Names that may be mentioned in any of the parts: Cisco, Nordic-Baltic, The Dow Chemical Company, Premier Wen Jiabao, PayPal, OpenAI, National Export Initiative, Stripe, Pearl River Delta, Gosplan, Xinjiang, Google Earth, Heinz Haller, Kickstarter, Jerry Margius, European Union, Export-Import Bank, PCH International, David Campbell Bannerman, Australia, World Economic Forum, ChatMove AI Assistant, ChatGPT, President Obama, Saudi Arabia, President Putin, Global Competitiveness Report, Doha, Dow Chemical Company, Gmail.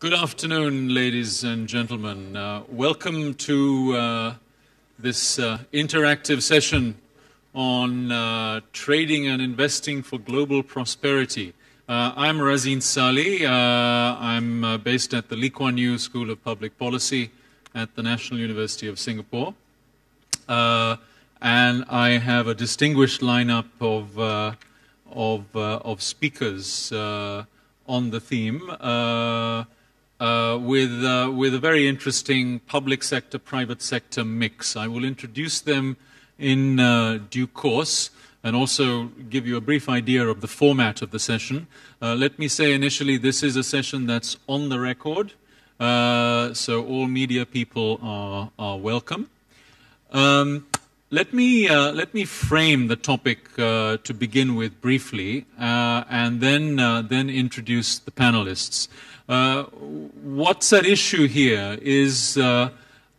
Good afternoon, ladies and gentlemen. Welcome to this interactive session on trading and investing for global prosperity. I'm Razeen Sally. I'm based at the Lee Kuan Yew School of Public Policy at the National University of Singapore. And I have a distinguished lineup of speakers on the theme. With a very interesting public sector, private sector mix. I will introduce them in due course and also give you a brief idea of the format of the session. Let me say initially this is a session that's on the record, so all media people are welcome. Let me frame the topic to begin with briefly and then introduce the panelists. What's at issue here is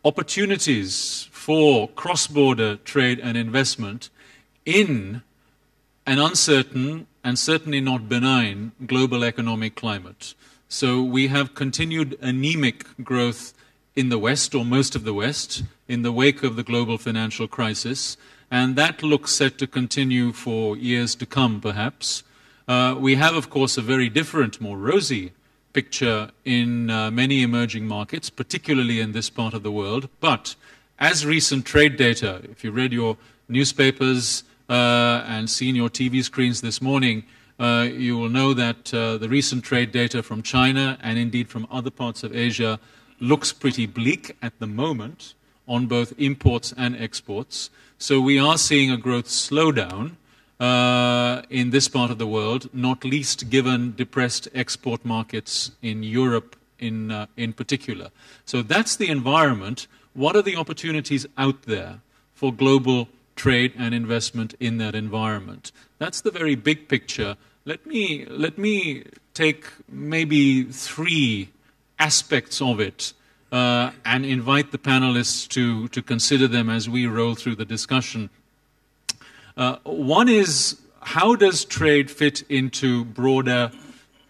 opportunities for cross-border trade and investment in an uncertain and certainly not benign global economic climate. So we have continued anemic growth in the West, or most of the West, in the wake of the global financial crisis, and that looks set to continue for years to come, perhaps. We have, of course, a very different, more rosy picture in many emerging markets, particularly in this part of the world. But as recent trade data, if you read your newspapers and seen your TV screens this morning, you will know that the recent trade data from China and indeed from other parts of Asia looks pretty bleak at the moment on both imports and exports. So we are seeing a growth slowdown in this part of the world, not least given depressed export markets in Europe in particular. So that's the environment. What are the opportunities out there for global trade and investment in that environment? That's the very big picture. Let me take maybe three aspects of it and invite the panelists to consider them as we roll through the discussion. One is, how does trade fit into broader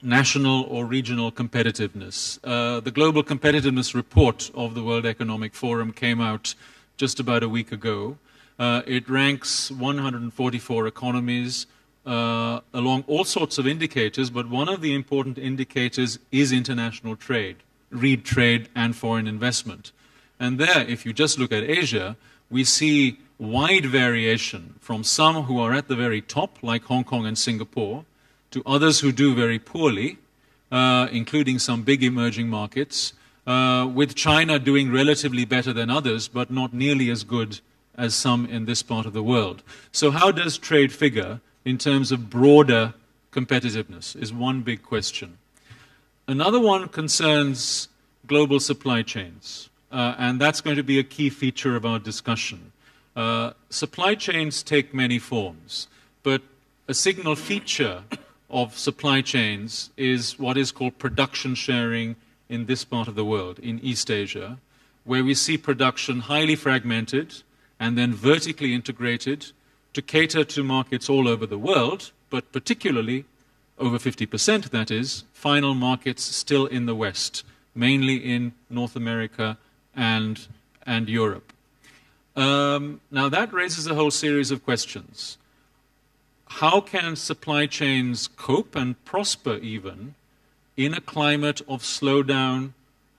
national or regional competitiveness? The Global Competitiveness Report of the World Economic Forum came out just about a week ago. It ranks 144 economies along all sorts of indicators, but one of the important indicators is international trade, read trade and foreign investment. And there, if you just look at Asia, we see wide variation from some who are at the very top, like Hong Kong and Singapore, to others who do very poorly, including some big emerging markets, with China doing relatively better than others, but not nearly as good as some in this part of the world. So how does trade figure in terms of broader competitiveness is one big question. Another one concerns global supply chains, and that's going to be a key feature of our discussion. Supply chains take many forms, but a signal feature of supply chains is what is called production sharing in this part of the world, in East Asia, where we see production highly fragmented and then vertically integrated to cater to markets all over the world, but particularly over 50%, that is, final markets still in the West, mainly in North America and Europe. Now that raises a whole series of questions. How can supply chains cope and prosper even in a climate of slowdown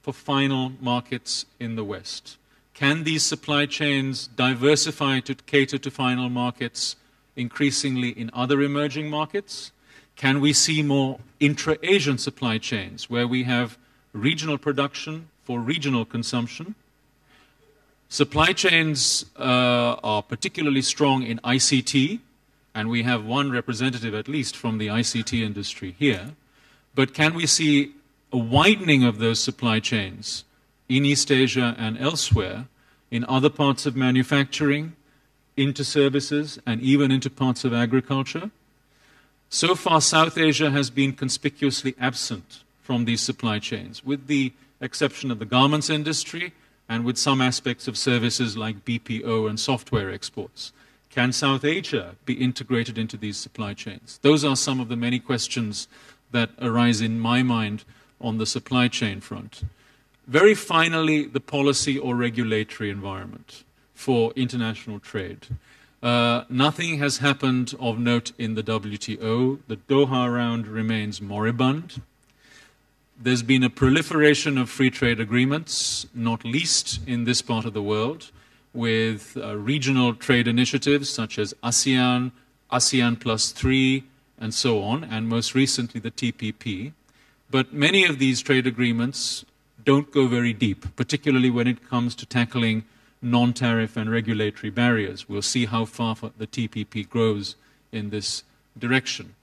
for final markets in the West? Can these supply chains diversify to cater to final markets increasingly in other emerging markets? Can we see more intra-Asian supply chains where we have regional production for regional consumption? Supply chains are particularly strong in ICT, and we have one representative at least from the ICT industry here. But can we see a widening of those supply chains in East Asia and elsewhere, in other parts of manufacturing, into services, and even into parts of agriculture? So far, South Asia has been conspicuously absent from these supply chains, with the exception of the garments industry and with some aspects of services like BPO and software exports. Can South Asia be integrated into these supply chains? Those are some of the many questions that arise in my mind on the supply chain front. Very finally, the policy or regulatory environment for international trade. Nothing has happened of note in the WTO. The Doha round remains moribund. There's been a proliferation of free trade agreements, not least in this part of the world, with regional trade initiatives such as ASEAN, ASEAN+3, and so on, and most recently the TPP. But many of these trade agreements don't go very deep, particularly when it comes to tackling non-tariff and regulatory barriers. We'll see how far the TPP grows in this direction.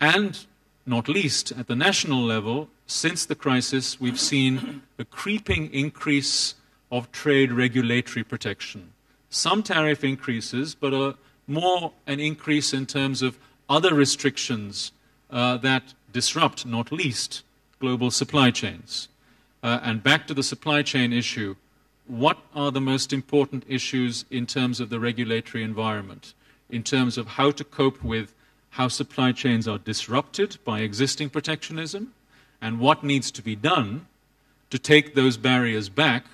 And not least, at the national level, since the crisis, we've seen a creeping increase of trade regulatory protection. Some tariff increases, but more an increase in terms of other restrictions that disrupt, not least, global supply chains. And back to the supply chain issue, what are the most important issues in terms of the regulatory environment, in terms of how to cope with how supply chains are disrupted by existing protectionism, and what needs to be done to take those barriers back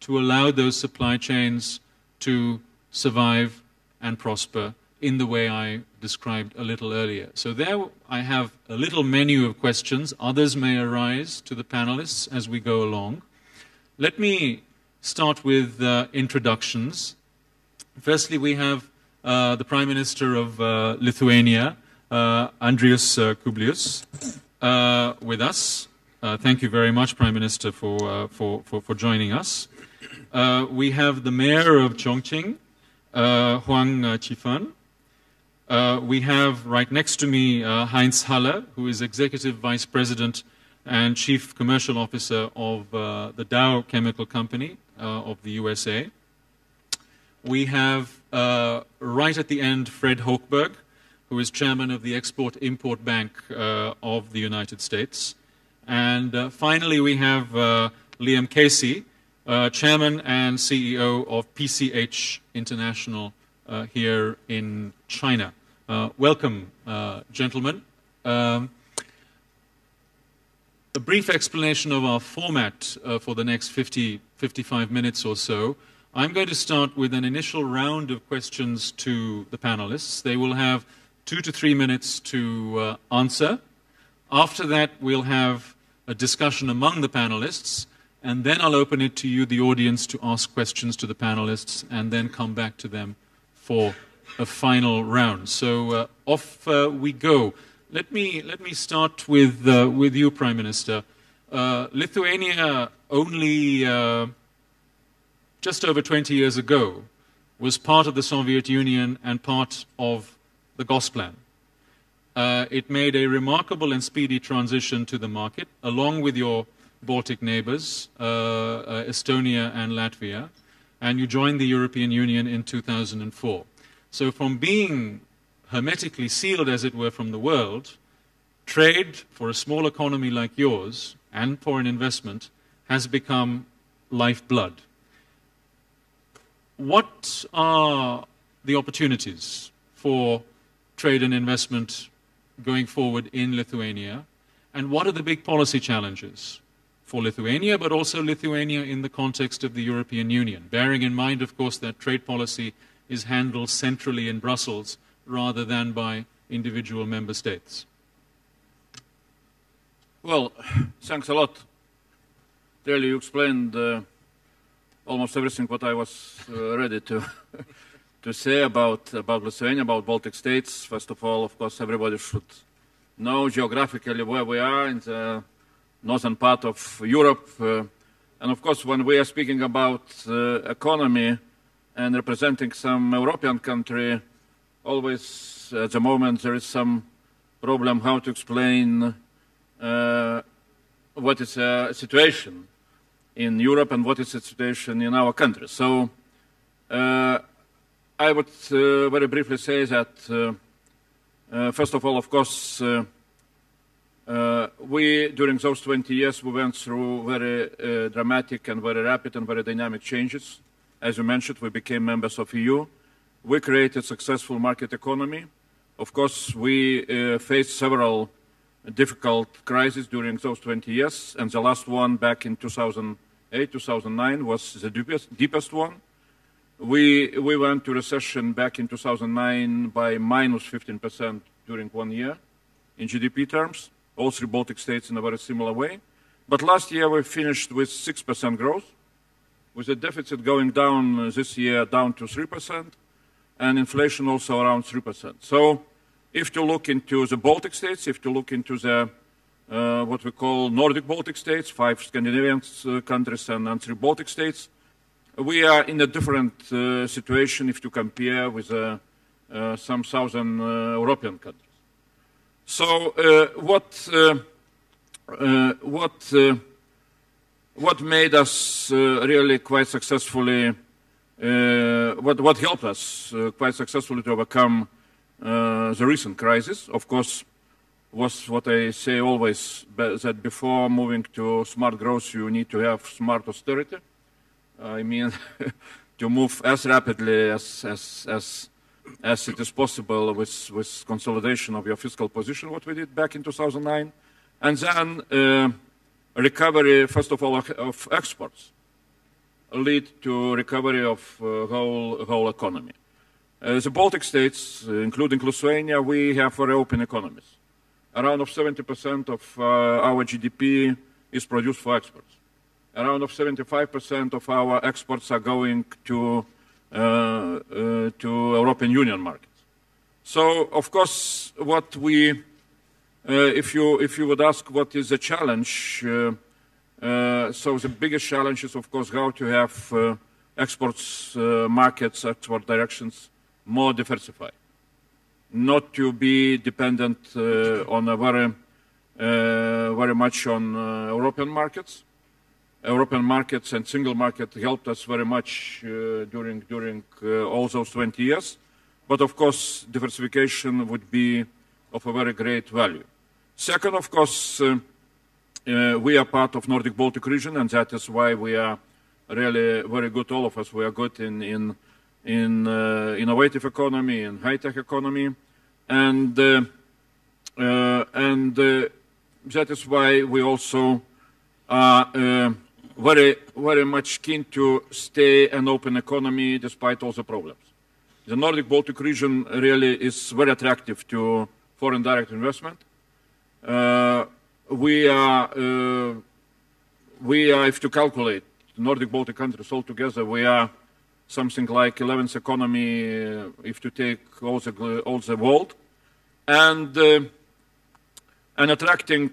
to allow those supply chains to survive and prosper in the way I described a little earlier. So there I have a little menu of questions. Others may arise to the panelists as we go along. Let me start with introductions. Firstly, we have the Prime Minister of Lithuania, Andrius Kubilius, with us. Thank you very much, Prime Minister, for joining us. We have the Mayor of Chongqing, Huang Qifan. We have right next to me Heinz Haller, who is Executive Vice President and Chief Commercial Officer of the Dow Chemical Company of the USA. We have right at the end Fred Hochberg, who is Chairman of the Export-Import Bank of the United States. And finally we have Liam Casey, Chairman and CEO of PCH International here in China. Welcome, gentlemen. A brief explanation of our format for the next 55 minutes or so. I'm going to start with an initial round of questions to the panelists. They will have 2 to 3 minutes to answer. After that, we'll have a discussion among the panelists, and then I'll open it to you, the audience, to ask questions to the panelists, and then come back to them for a final round. So off we go. Let me start with you, Prime Minister. Lithuania only just over 20 years ago was part of the Soviet Union and part of the Gosplan. It made a remarkable and speedy transition to the market, along with your Baltic neighbors, Estonia and Latvia, and you joined the European Union in 2004. So from being hermetically sealed, as it were, from the world, trade for a small economy like yours and foreign investment has become lifeblood. What are the opportunities for trade and investment going forward in Lithuania, and what are the big policy challenges for Lithuania, but also Lithuania in the context of the European Union, bearing in mind, of course, that trade policy is handled centrally in Brussels rather than by individual member states? Well, thanks a lot. Really, you explained almost everything what I was ready to say about Lithuania, about Baltic states. First of all, of course, everybody should know geographically where we are in the northern part of Europe. And of course, when we are speaking about economy and representing some European country, always at the moment there is some problem how to explain what is the situation in Europe and what is the situation in our country. So I would very briefly say that first of all, of course, we during those 20 years we went through very dramatic and very rapid and very dynamic changes. As you mentioned, we became members of EU. We created a successful market economy. Of course, we faced several a difficult crisis during those 20 years, and the last one back in 2008, 2009 was the deepest one. We went to recession back in 2009 by minus 15% during 1 year in GDP terms, all three Baltic states in a very similar way. But last year we finished with 6% growth, with the deficit going down this year down to 3%, and inflation also around 3%. So if you look into the Baltic states, if you look into the what we call Nordic-Baltic states, five Scandinavian countries and three Baltic states, we are in a different situation if you compare with some southern European countries. So what made us really quite successfully, what helped us quite successfully to overcome the recent crisis, of course, was what I say always, that before moving to smart growth, you need to have smart austerity. I mean, to move as rapidly as it is possible with consolidation of your fiscal position, what we did back in 2009, and then recovery, first of all, of exports, lead to recovery of whole economy. The Baltic states, including Lithuania, we have very open economies. Around 70% of our GDP is produced for exports. Around 75% of our exports are going to European Union markets. So, of course, what we, if you would ask what is the challenge, so the biggest challenge is, of course, how to have exports markets, export directions more diversified, not to be dependent on a very much on European markets. European markets and single market helped us very much during all those 20 years. But of course, diversification would be of a very great value. Second, of course, we are part of Nordic-Baltic region, and that is why we are really very good, all of us. We are good in innovative economy, in high-tech economy, and that is why we also are very much keen to stay an open economy despite all the problems. The Nordic-Baltic region really is very attractive to foreign direct investment. We are, if you calculate Nordic-Baltic countries altogether, we are something like 11th economy if you take all the world, and attracting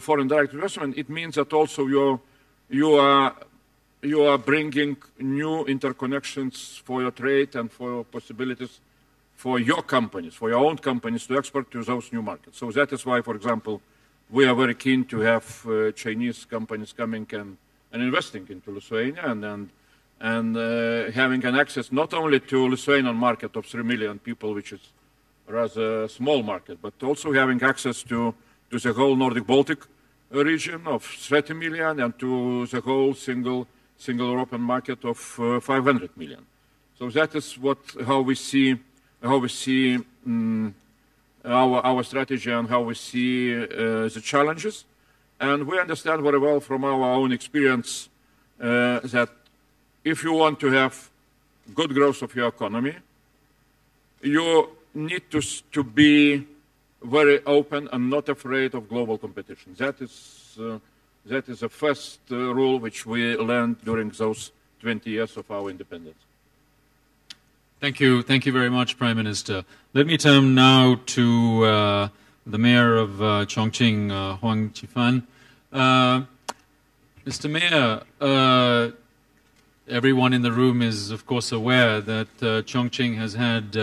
foreign direct investment. It means that also you are bringing new interconnections for your trade and for your possibilities for your companies, for your own companies to export to those new markets. So that is why, for example, we are very keen to have Chinese companies coming and investing into Lithuania and having an access not only to Lithuanian market of 3 million people, which is rather small market, but also having access to the whole Nordic-Baltic region of 30 million and to the whole single European market of 500 million. So that is how we see our strategy and how we see the challenges. And we understand very well from our own experience that if you want to have good growth of your economy, you need to be very open and not afraid of global competition. That is the first rule which we learned during those 20 years of our independence. Thank you very much, Prime Minister. Let me turn now to the Mayor of Chongqing, Huang Qifan. Mr. Mayor, everyone in the room is, of course, aware that Chongqing has had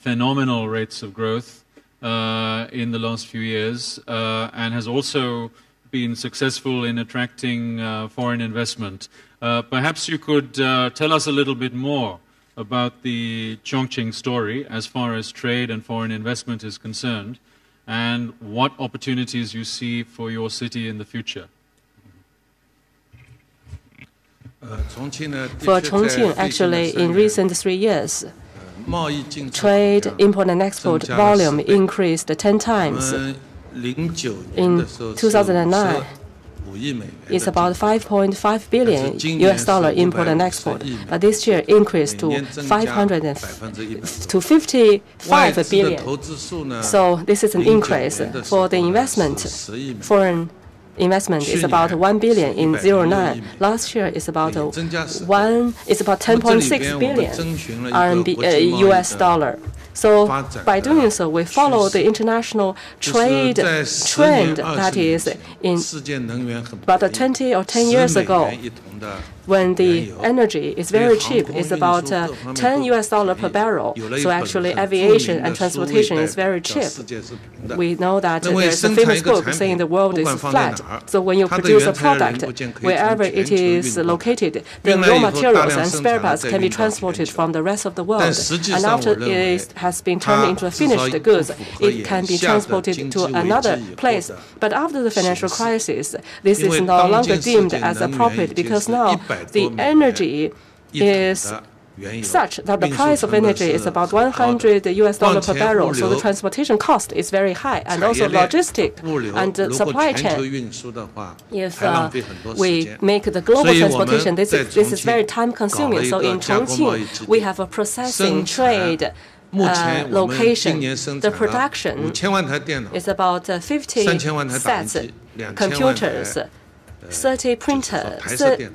phenomenal rates of growth in the last few years and has also been successful in attracting foreign investment. Perhaps you could tell us a little bit more about the Chongqing story as far as trade and foreign investment is concerned and what opportunities you see for your city in the future. For Chongqing, actually, in recent 3 years, trade, import and export volume increased 10 times. In 2009, it's about $5.5 billion import and export, but this year increased to 55 billion. So this is an increase. For the investment, foreign investment is about 1 billion in 09. Last year is about 10.6 billion US dollar. So by doing so, we follow the international trade trend, that is, in about 20 or 10 years ago, when the energy is very cheap, it's about $10 per barrel. So actually, aviation and transportation is very cheap. We know that there's a famous book saying the world is flat. So when you produce a product, wherever it is located, the raw materials and spare parts can be transported from the rest of the world. And after it has been turned into a finished goods, it can be transported to another place. But after the financial crisis, this is no longer deemed as appropriate, because now the energy is such that the price of energy is about $100 per barrel, so the transportation cost is very high, and also logistics and supply chain. If we make the global transportation, this is very time-consuming. So in Chongqing, we have a processing trade location. The production is about 50 sets computers, 30 printers, 30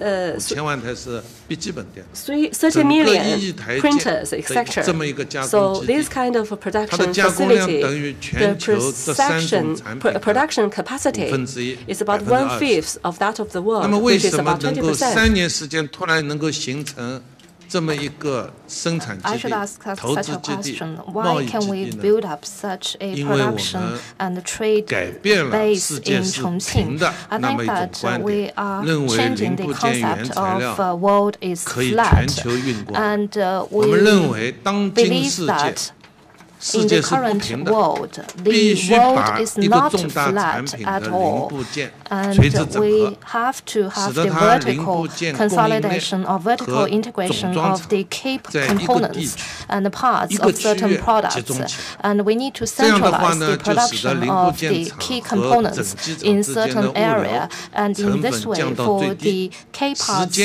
million printers, etc. So this kind of production facility, the production capacity is about 1/5 of that of the world, which is about 20%. I should ask such a question. Why can we build up such a production and trade base in Chongqing? I think that we are changing the concept of world is flat, and we believe that in the current world, the world is not flat at all, and we have to have the vertical consolidation or vertical integration of the key components and the parts of certain products, and we need to centralize the production of the key components in certain area, and in this way, for the key parts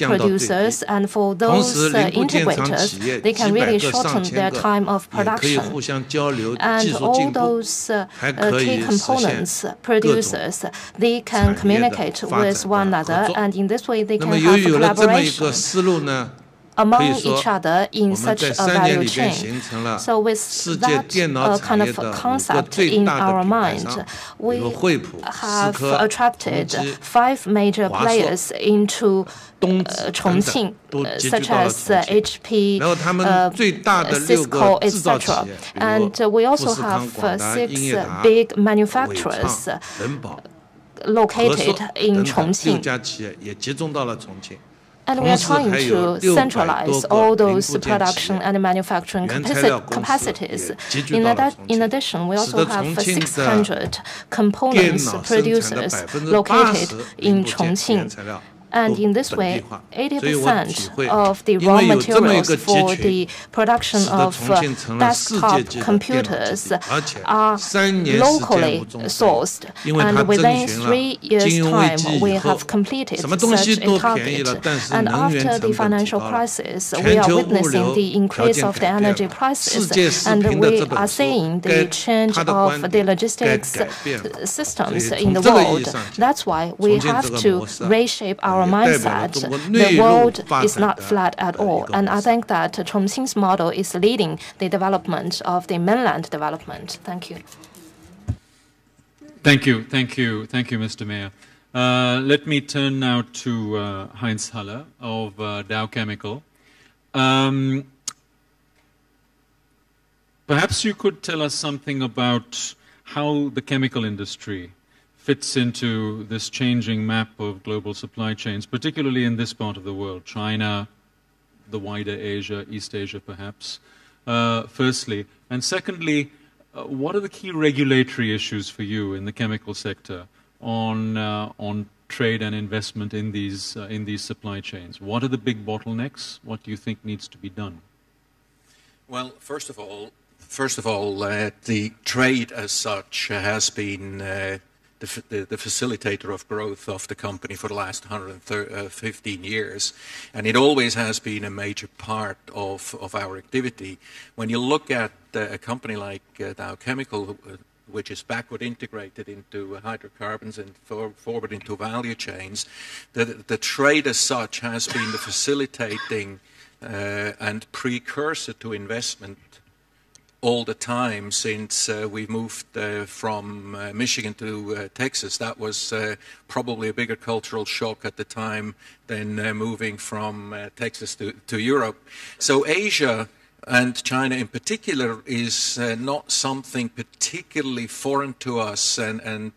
producers and for those integrators, they can really shorten their time of production. And all those key components producers, they can communicate with one another, and in this way they can have a collaboration among each other in such a value chain. So with that kind of concept in our mind, we have attracted 5 major players into Chongqing, such as HP, Cisco, etc. And we also have 6 big manufacturers located in Chongqing. And we are trying to centralize all those production and manufacturing capacities. In addition, we also have 600 components producers located in Chongqing. And in this way, 80% of the raw materials for the production of desktop computers are locally sourced. And within 3 years' time, we have completed such a target. And after the financial crisis, we are witnessing the increase of the energy prices, and we are seeing the change of the logistics systems in the world. That's why we have to reshape our mindset. The world is not flat at all, and I think that Chongqing's model is leading the development of the mainland development. Thank you. Thank you, thank you, thank you, Mr. Mayor. Let me turn now to Heinz Haller of Dow Chemical. Perhaps you could tell us something about how the chemical industry fits into this changing map of global supply chains, particularly in this part of the world, China, the wider Asia, East Asia perhaps, firstly. And secondly, what are the key regulatory issues for you in the chemical sector on trade and investment in these supply chains? What are the big bottlenecks? What do you think needs to be done? Well, first of all, the trade as such has been the facilitator of growth of the company for the last 115 years, and it always has been a major part of our activity. When you look at a company like Dow Chemical, which is backward integrated into hydrocarbons and forward into value chains, the trade as such has been the facilitating and precursor to investment all the time since we moved from Michigan to Texas. That was probably a bigger cultural shock at the time than moving from Texas to Europe. So Asia, and China in particular, is not something particularly foreign to us, and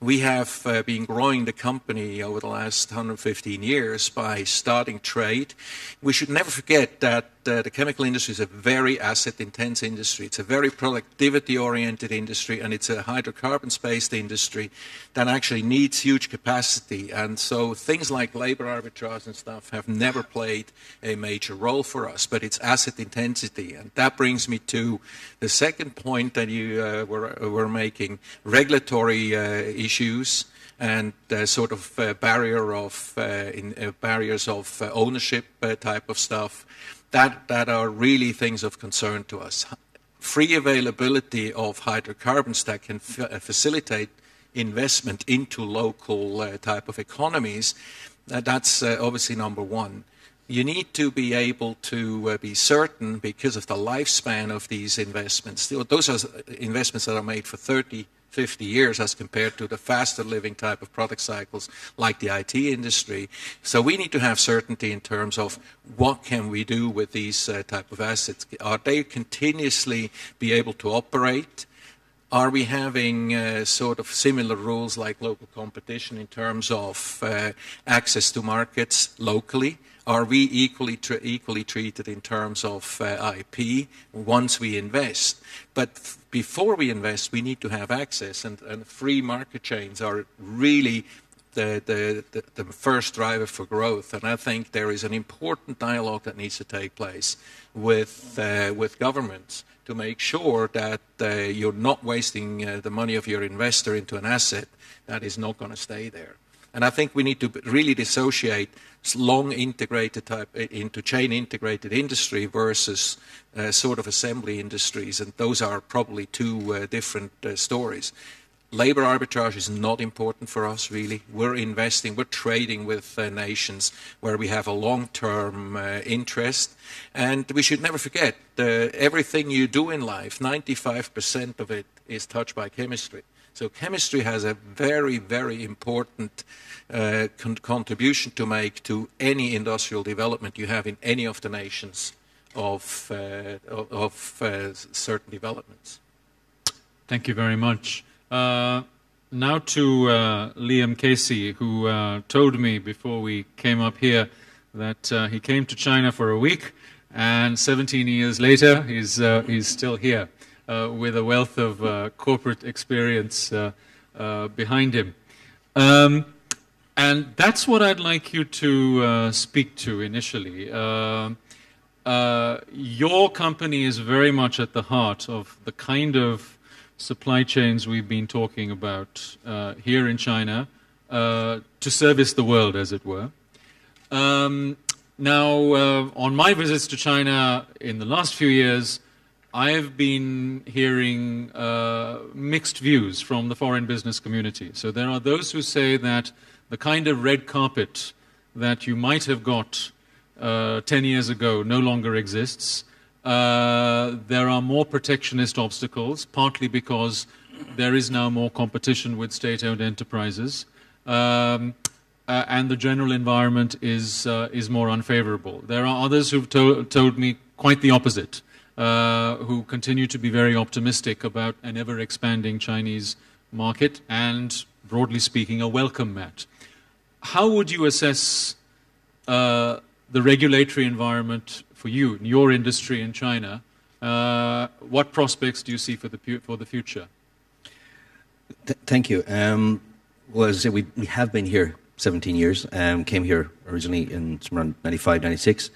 we have been growing the company over the last 115 years by starting trade. We should never forget that the chemical industry is a very asset-intense industry. It's a very productivity-oriented industry, and it's a hydrocarbons-based industry that actually needs huge capacity. And so things like labor arbitrage and stuff have never played a major role for us, but it's asset intensity. And that brings me to the second point that you were making, regulatory issues and sort of barriers of ownership type of stuff. That are really things of concern to us. Free availability of hydrocarbons that can facilitate investment into local type of economies, that's obviously number one. You need to be able to be certain, because of the lifespan of these investments. Those are investments that are made for 30, 50 years as compared to the faster living type of product cycles like the IT industry. So we need to have certainty in terms of what can we do with these type of assets. Are they continuously be able to operate? Are we having sort of similar rules like local competition in terms of access to markets locally? Are we equally treated in terms of IP once we invest? But before we invest, we need to have access, and free market chains are really the first driver for growth. And I think there is an important dialogue that needs to take place with governments to make sure that you're not wasting the money of your investor into an asset that is not going to stay there. And I think we need to really dissociate long integrated type into chain integrated industry versus sort of assembly industries, and those are probably two different stories. Labor arbitrage is not important for us, really. We're investing, we're trading with nations where we have a long-term interest. And we should never forget, everything you do in life, 95% of it is touched by chemistry. So chemistry has a very, very important contribution to make to any industrial development you have in any of the nations of certain developments. Thank you very much. Now to Liam Casey, who told me before we came up here that he came to China for a week, and 17 years later he's still here. With a wealth of corporate experience behind him. And that's what I'd like you to speak to initially. Your company is very much at the heart of the kind of supply chains we've been talking about here in China to service the world, as it were. Now, on my visits to China in the last few years, I've been hearing mixed views from the foreign business community. So there are those who say that the kind of red carpet that you might have got 10 years ago no longer exists. There are more protectionist obstacles, partly because there is now more competition with state-owned enterprises, and the general environment is more unfavorable. There are others who've told me quite the opposite. Who continue to be very optimistic about an ever-expanding Chinese market and, broadly speaking, a welcome mat. How would you assess the regulatory environment for you, in your industry in China? What prospects do you see for the future? Thank you. Well, as I said, we have been here 17 years. Came here originally in around 95, 96.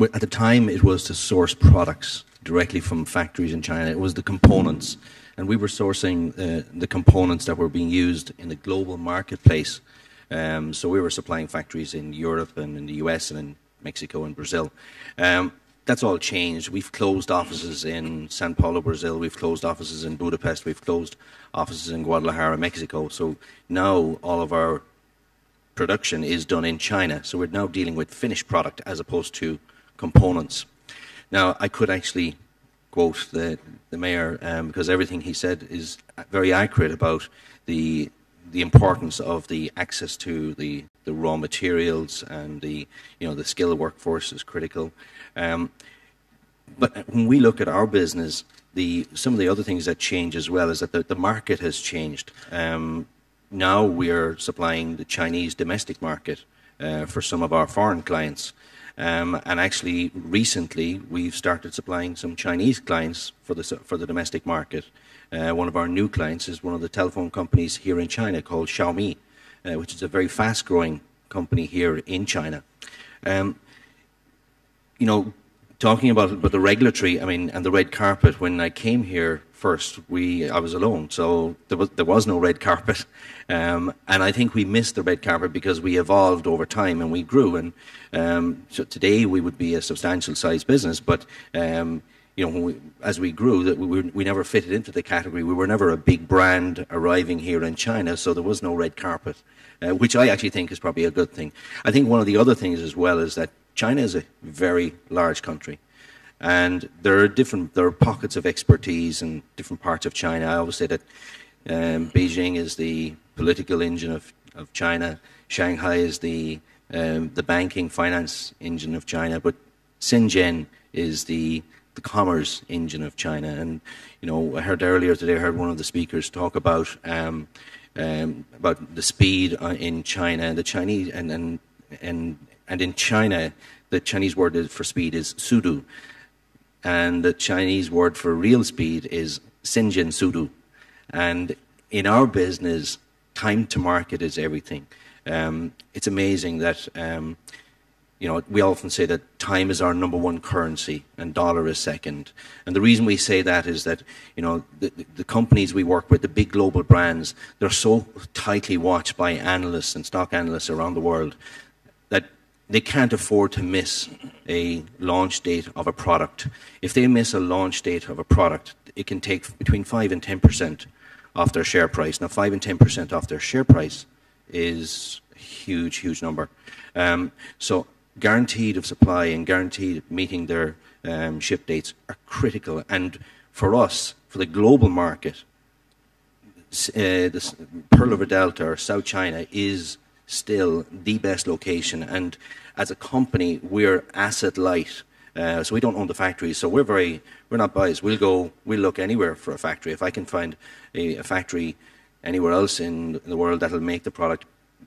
at the time, it was to source products directly from factories in China. It was the components. And we were sourcing the components that were being used in the global marketplace. So we were supplying factories in Europe and in the US and in Mexico and Brazil. That's all changed. We've closed offices in Sao Paulo, Brazil. We've closed offices in Budapest. We've closed offices in Guadalajara, Mexico. So now all of our production is done in China. So we're now dealing with finished product as opposed to components. Now, I could actually quote the mayor because everything he said is very accurate about the importance of the access to the raw materials and the skilled workforce is critical. But when we look at our business, some of the other things that change as well is that the market has changed. Now we are supplying the Chinese domestic market for some of our foreign clients. And actually, recently, we've started supplying some Chinese clients for the domestic market. One of our new clients is one of the telephone companies here in China called Xiaomi, which is a very fast-growing company here in China. Talking about the regulatory, and the red carpet, when I came here first, I was alone, so there was no red carpet. And I think we missed the red carpet because we evolved over time and we grew. And so today we would be a substantial-sized business, but as we grew, we never fitted into the category. We were never a big brand arriving here in China, so there was no red carpet, which I actually think is probably a good thing. I think one of the other things as well is that China is a very large country, and there are pockets of expertise in different parts of China. I always say that Beijing is the political engine of China, Shanghai is the banking finance engine of China, but Shenzhen is the commerce engine of China. And I heard earlier today, I heard one of the speakers talk about the speed in China. The Chinese and in China, the Chinese word for speed is sudu, and the Chinese word for real speed is Shenzhen sudu. And in our business, time to market is everything. It's amazing that. We often say that time is our number one currency and dollar is second. And the reason we say that is that, the companies we work with, the big global brands, they're so tightly watched by analysts and stock analysts around the world that they can't afford to miss a launch date of a product. If they miss a launch date of a product, it can take between 5 and 10% off their share price. Now, 5 and 10% off their share price is a huge, huge number. So guaranteed of supply and guaranteed meeting their ship dates are critical. And for us, for the global market, the Pearl River Delta or South China is still the best location. And as a company, we're asset light, so we don't own the factories. So we're not biased. We'll look anywhere for a factory. If I can find a factory anywhere else in the world that'll make the product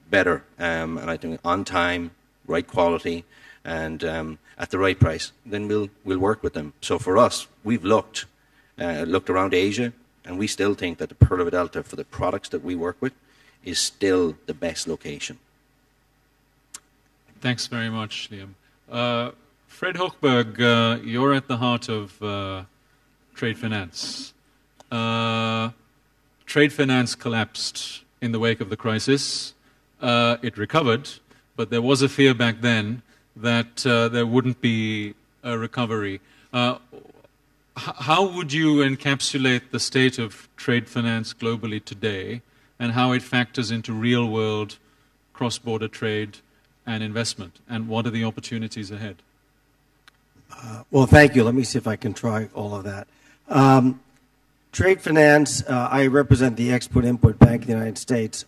better, and I think on time, right quality, and at the right price, then we'll work with them. So for us, we've looked around Asia, and we still think that the Pearl River Delta, for the products that we work with, is still the best location. Thanks very much, Liam. Fred Hochberg, you're at the heart of trade finance. Trade finance collapsed in the wake of the crisis. It recovered. But there was a fear back then that there wouldn't be a recovery. How would you encapsulate the state of trade finance globally today and how it factors into real-world cross-border trade and investment? And what are the opportunities ahead? Well, thank you. Let me see if I can try all of that. Trade finance, I represent the Export-Import Bank of the United States.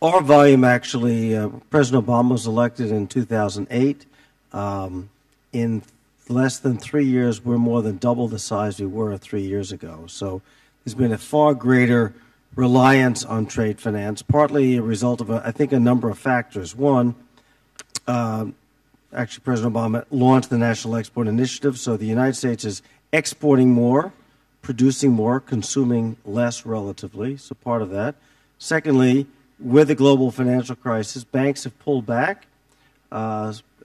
Our volume actually, President Obama was elected in 2008. In less than 3 years, we're more than double the size we were 3 years ago. So there's been a far greater reliance on trade finance, partly a result of, I think, a number of factors. One, actually President Obama launched the National Export Initiative, so the United States is exporting more, producing more, consuming less relatively, so part of that. Secondly, with the global financial crisis, banks have pulled back,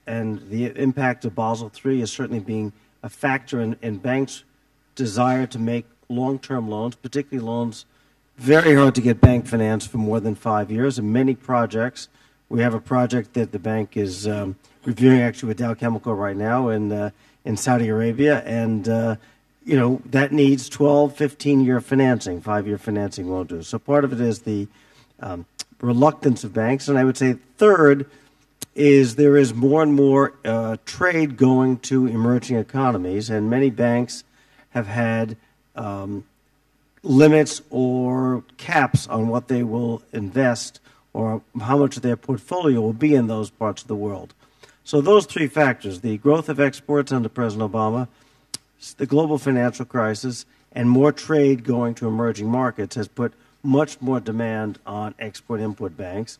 and the impact of Basel III is certainly being a factor in banks' desire to make long-term loans, particularly loans very hard to get bank finance for more than 5 years. And many projects, we have a project that the bank is reviewing actually with Dow Chemical right now in Saudi Arabia, and you know, that needs 12, 15-year financing. 5-year financing won't do. So part of it is the reluctance of banks, and I would say third is there is more and more trade going to emerging economies, and many banks have had limits or caps on what they will invest or how much of their portfolio will be in those parts of the world. So those three factors, the growth of exports under President Obama, the global financial crisis, and more trade going to emerging markets has put much more demand on export-import banks.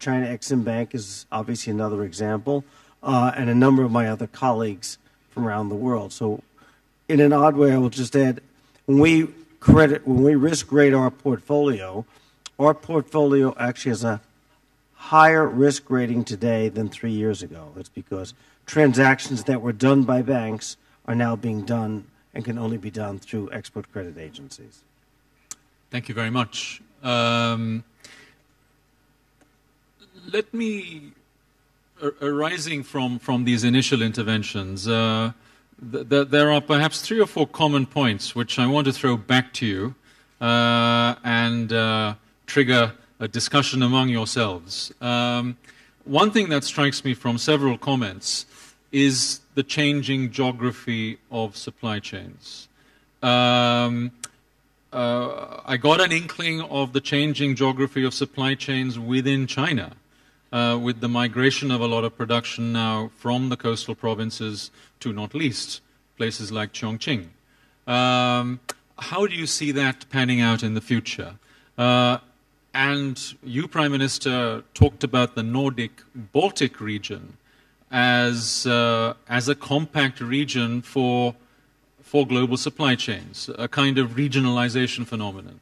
China Exim Bank is obviously another example, and a number of my other colleagues from around the world. So in an odd way, I will just add, when we risk grade our portfolio actually has a higher risk rating today than 3 years ago. It's because transactions that were done by banks are now being done and can only be done through export credit agencies. Thank you very much. Let me, arising from these initial interventions, there are perhaps 3 or 4 common points which I want to throw back to you and trigger a discussion among yourselves. One thing that strikes me from several comments is the changing geography of supply chains. I got an inkling of the changing geography of supply chains within China, with the migration of a lot of production now from the coastal provinces to, not least, places like Chongqing. How do you see that panning out in the future? And you, Prime Minister, talked about the Nordic-Baltic region as a compact region for global supply chains, a kind of regionalization phenomenon.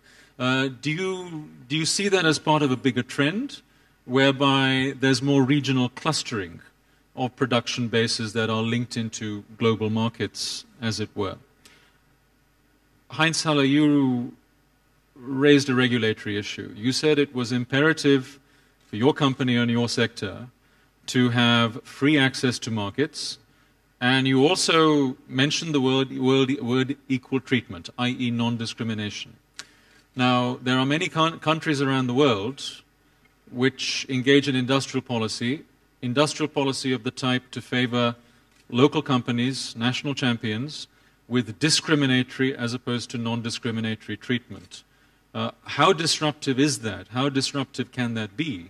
Do you see that as part of a bigger trend, whereby there's more regional clustering of production bases that are linked into global markets, as it were? Heinz Haller, you raised a regulatory issue. You said it was imperative for your company and your sector to have free access to markets, and you also mentioned the word equal treatment, i.e. non-discrimination. Now, there are many countries around the world which engage in industrial policy of the type to favor local companies, national champions, with discriminatory as opposed to non-discriminatory treatment. How disruptive is that? How disruptive can that be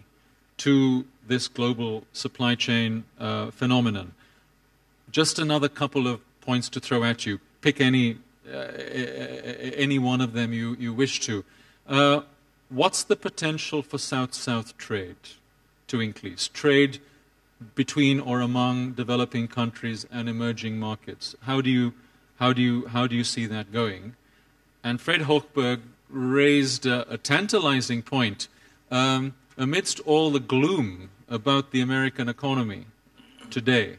to this global supply chain phenomenon? Just another couple of points to throw at you. Pick any one of them you wish to. What's the potential for South-South trade to increase? Trade between or among developing countries and emerging markets. How do you see that going? And Fred Hochberg raised a tantalizing point. Amidst all the gloom about the American economy today,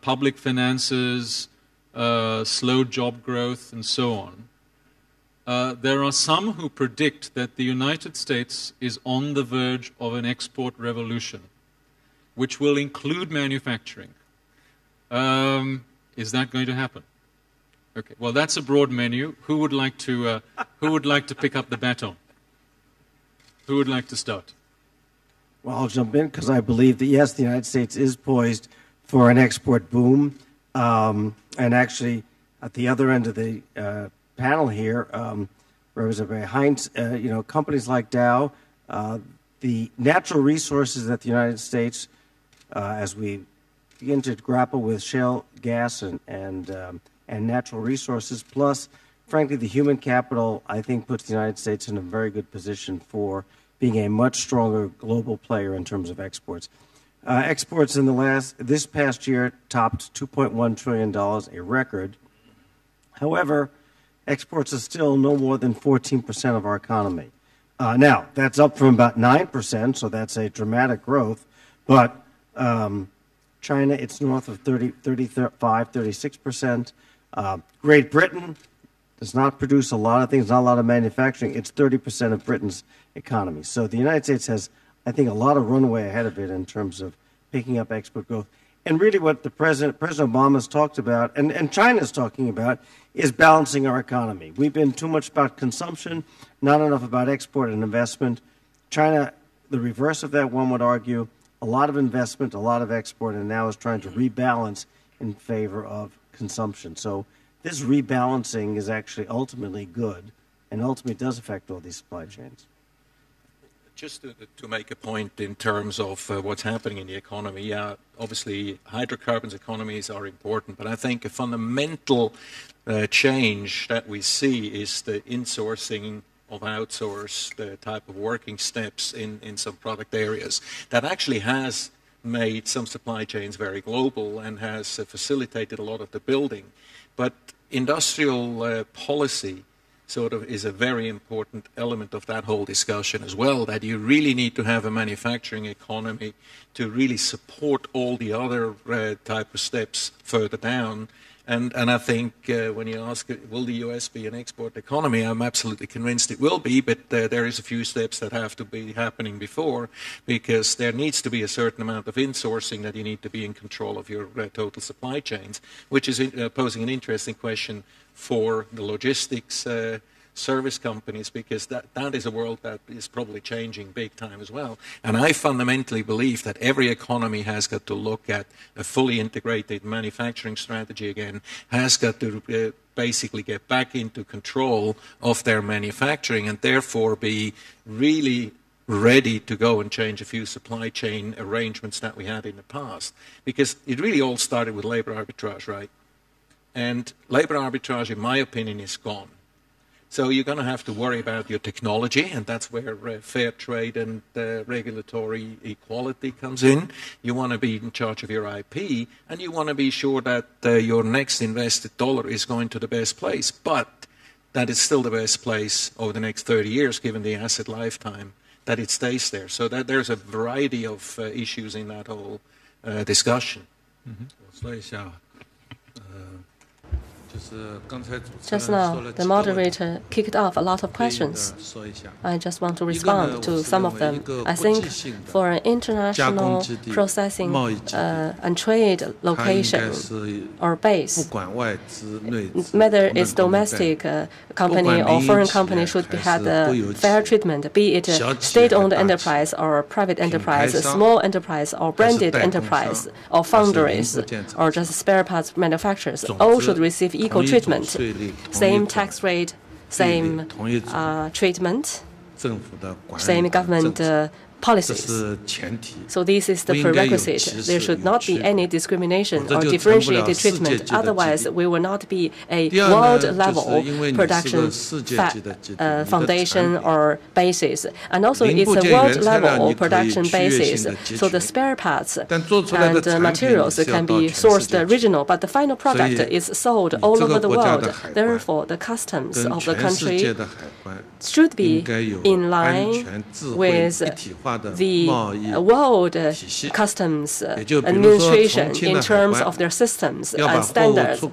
public finances, slow job growth, and so on, there are some who predict that the United States is on the verge of an export revolution, which will include manufacturing. Is that going to happen? Okay. Well, that's a broad menu. Who would like to pick up the baton? Who would like to start? Well, I'll jump in because I believe that, yes, the United States is poised for an export boom. And actually, at the other end of the panel here, Representative Heinz, you know, companies like Dow, the natural resources that the United States, as we begin to grapple with shale gas and natural resources, plus frankly, the human capital, I think, puts the United States in a very good position for being a much stronger global player in terms of exports. Exports in this past year topped $2.1 trillion, a record. However, exports are still no more than 14% of our economy. Now, that's up from about 9%, so that's a dramatic growth, but China, it's north of 35, 36%. Great Britain does not produce a lot of things, not a lot of manufacturing. It's 30% of Britain's economy. So the United States has, I think, a lot of runway ahead of it in terms of picking up export growth. And really what the President Obama's talked about, and China's talking about, is balancing our economy. We've been too much about consumption, not enough about export and investment. China, the reverse of that, one would argue, a lot of investment, a lot of export, and now is trying to rebalance in favor of consumption. So this rebalancing is actually ultimately good, and ultimately does affect all these supply chains. Just to make a point in terms of what's happening in the economy, yeah, obviously hydrocarbons economies are important, but I think a fundamental change that we see is the insourcing of outsourced type of working steps in some product areas. That actually has made some supply chains very global and has facilitated a lot of the building. But industrial policy sort of is a very important element of that whole discussion as well, that you really need to have a manufacturing economy to really support all the other type of steps further down. And I think when you ask, will the U.S. be an export economy, I'm absolutely convinced it will be, but there is a few steps that have to be happening before, because there needs to be a certain amount of insourcing that you need to be in control of your total supply chains, which is posing an interesting question for the logistics service companies, because that is a world that is probably changing big time as well. And I fundamentally believe that every economy has got to look at a fully integrated manufacturing strategy again, has got to basically get back into control of their manufacturing and therefore be really ready to go and change a few supply chain arrangements that we had in the past. Because it really all started with labor arbitrage, right? And labor arbitrage, in my opinion, is gone. So you're going to have to worry about your technology, and that's where fair trade and regulatory equality comes in. You want to be in charge of your IP, and you want to be sure that your next invested dollar is going to the best place. But that is still the best place over the next 30 years, given the asset lifetime, that it stays there. So that there's a variety of issues in that whole discussion. Mm-hmm. Just now, the moderator kicked off a lot of questions. I just want to respond to some of them. I think for an international processing and trade location or base, whether it's domestic company or foreign company should be had fair treatment, be it state-owned enterprise or private enterprise, small enterprise or branded enterprise or foundries or just spare parts manufacturers, all should receive equal treatment, same tax rate, same treatment, same government policies. So this is the prerequisite. There should not be any discrimination or differentiated treatment. Otherwise, we will not be a world-level production foundation or basis. And also, it's a world-level production basis. So the spare parts and materials can be sourced regional, but the final product is sold all over the world. Therefore, the customs of the country should be in line with the World Customs Administration in terms of their systems and standards,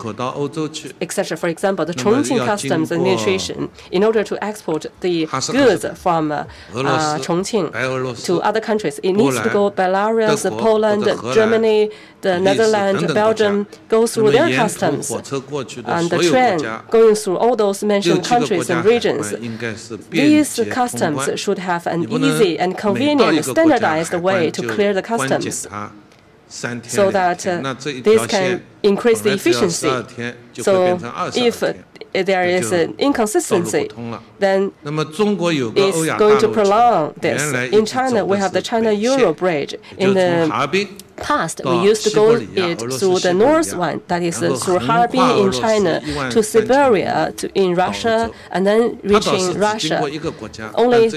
etc. For example, the Chongqing Customs Administration, in order to export the goods from Chongqing to other countries, it needs to go Belarus, Poland, Germany, the Netherlands, Belgium, go through their customs, and the train going through all those mentioned countries and regions. These customs should have an easy and convenient, standardized way to clear the customs, so that this can increase the efficiency. So if there is an inconsistency, then it's going to prolong this. In China, we have the China-Euro bridge. In the past, we used to go it through the north one, that is through Harbin in China, to Siberia in Russia, and then reaching Russia, only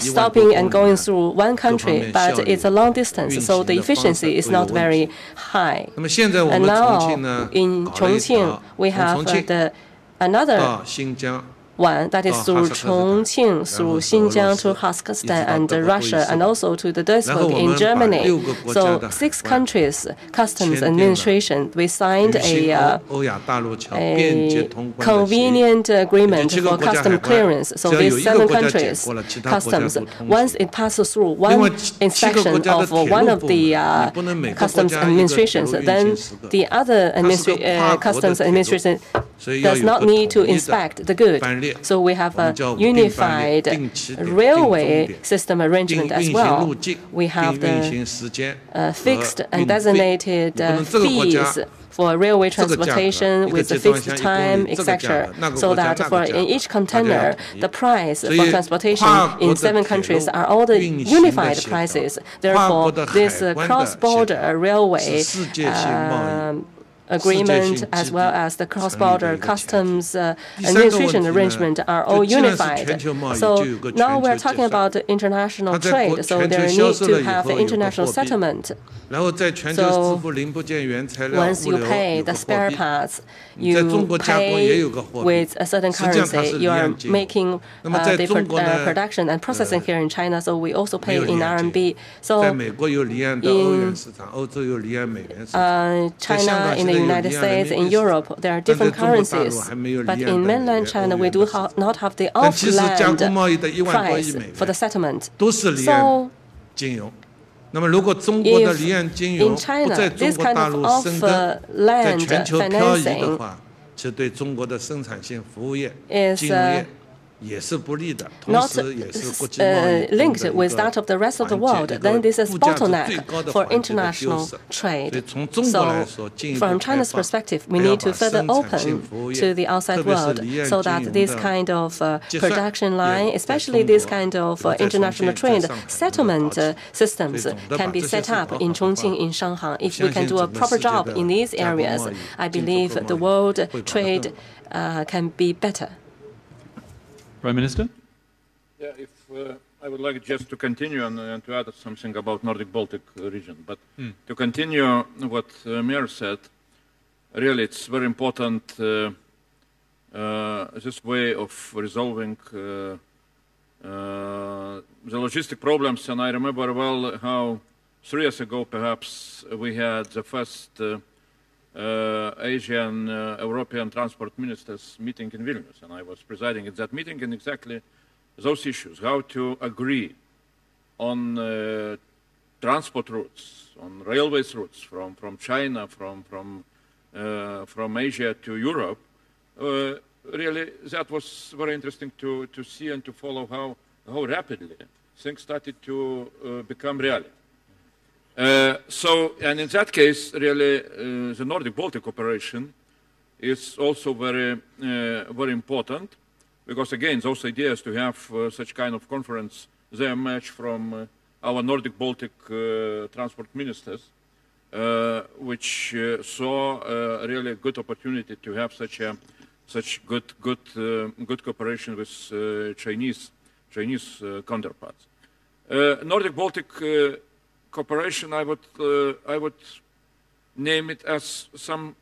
stopping and going through one country, but it's a long distance, so the efficiency is not very high. And now in Chongqing, we have another one, that is through Chongqing, through Xinjiang, to Kazakhstan and Russia, and also to the Duisburg in Germany. So 6 countries, customs administration, we signed a convenient agreement for custom clearance. So these 7 countries, customs, once it passes through one inspection of one of the customs administrations, then the other customs administration does not need to inspect the good. So we have a unified railway system arrangement as well. We have the fixed and designated fees for railway transportation with a fixed time, etc., so that for in each container, the price for transportation in 7 countries are all the unified prices. Therefore, this cross-border railway agreement as well as the cross-border customs administration arrangement are all unified. So now we're talking about international trade, so there needs to have an international settlement. So once you pay the spare parts, you pay with a certain currency. You are making the production and processing here in China, so we also pay in RMB. So in China, in the United States, in Europe, there are different currencies. But in mainland China, we do not have the offline price for the settlement. So if in China, this kind of offline financing is not linked with that of the rest of the world, then this is bottleneck for international trade. So from China's perspective, we need to further open to the outside world so that this kind of production line, especially this kind of international trade settlement systems can be set up in Chongqing, in Shanghai. If we can do a proper job in these areas, I believe the world trade can be better. Prime Minister? Yeah, if I would like just to continue and to add something about Nordic-Baltic region. But to continue what Mayor said, really it's very important this way of resolving the logistic problems. And I remember well how 3 years ago perhaps we had the first Asian European transport ministers meeting in Vilnius, and I was presiding at that meeting, and exactly those issues, how to agree on transport routes, on railways routes from China, from Asia to Europe. Really, that was very interesting to see and to follow how rapidly things started to become reality. And in that case, really, the Nordic-Baltic cooperation is also very, very important, because again, those ideas to have such kind of conference, they emerge from our Nordic-Baltic transport ministers, which saw really a good opportunity to have such good cooperation with Chinese counterparts. Nordic-Baltic cooperation, I would name it as some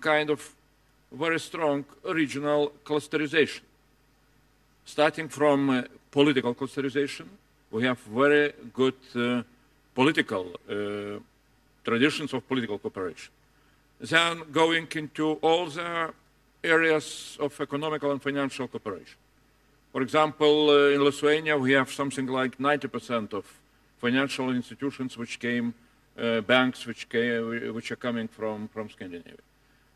kind of very strong regional clusterization. Starting from political clusterization, we have very good political traditions of political cooperation. Then going into all the areas of economical and financial cooperation. For example, in Lithuania, we have something like 90% of financial institutions which came, banks which are coming from Scandinavia.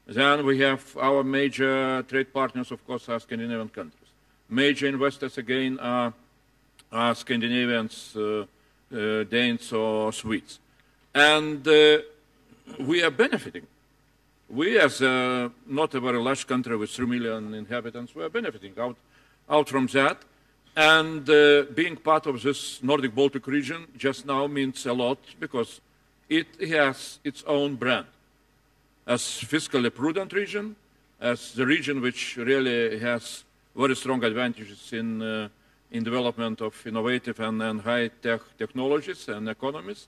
Then we have our major trade partners, of course, are Scandinavian countries. Major investors, again, are Scandinavians, Danes or Swedes. And we are benefiting. We, as not a very large country with 3 million inhabitants, we are benefiting out from that. And being part of this Nordic-Baltic region just now means a lot, because it has its own brand as fiscally prudent region, as the region which really has very strong advantages in development of innovative and high-tech technologies and economies,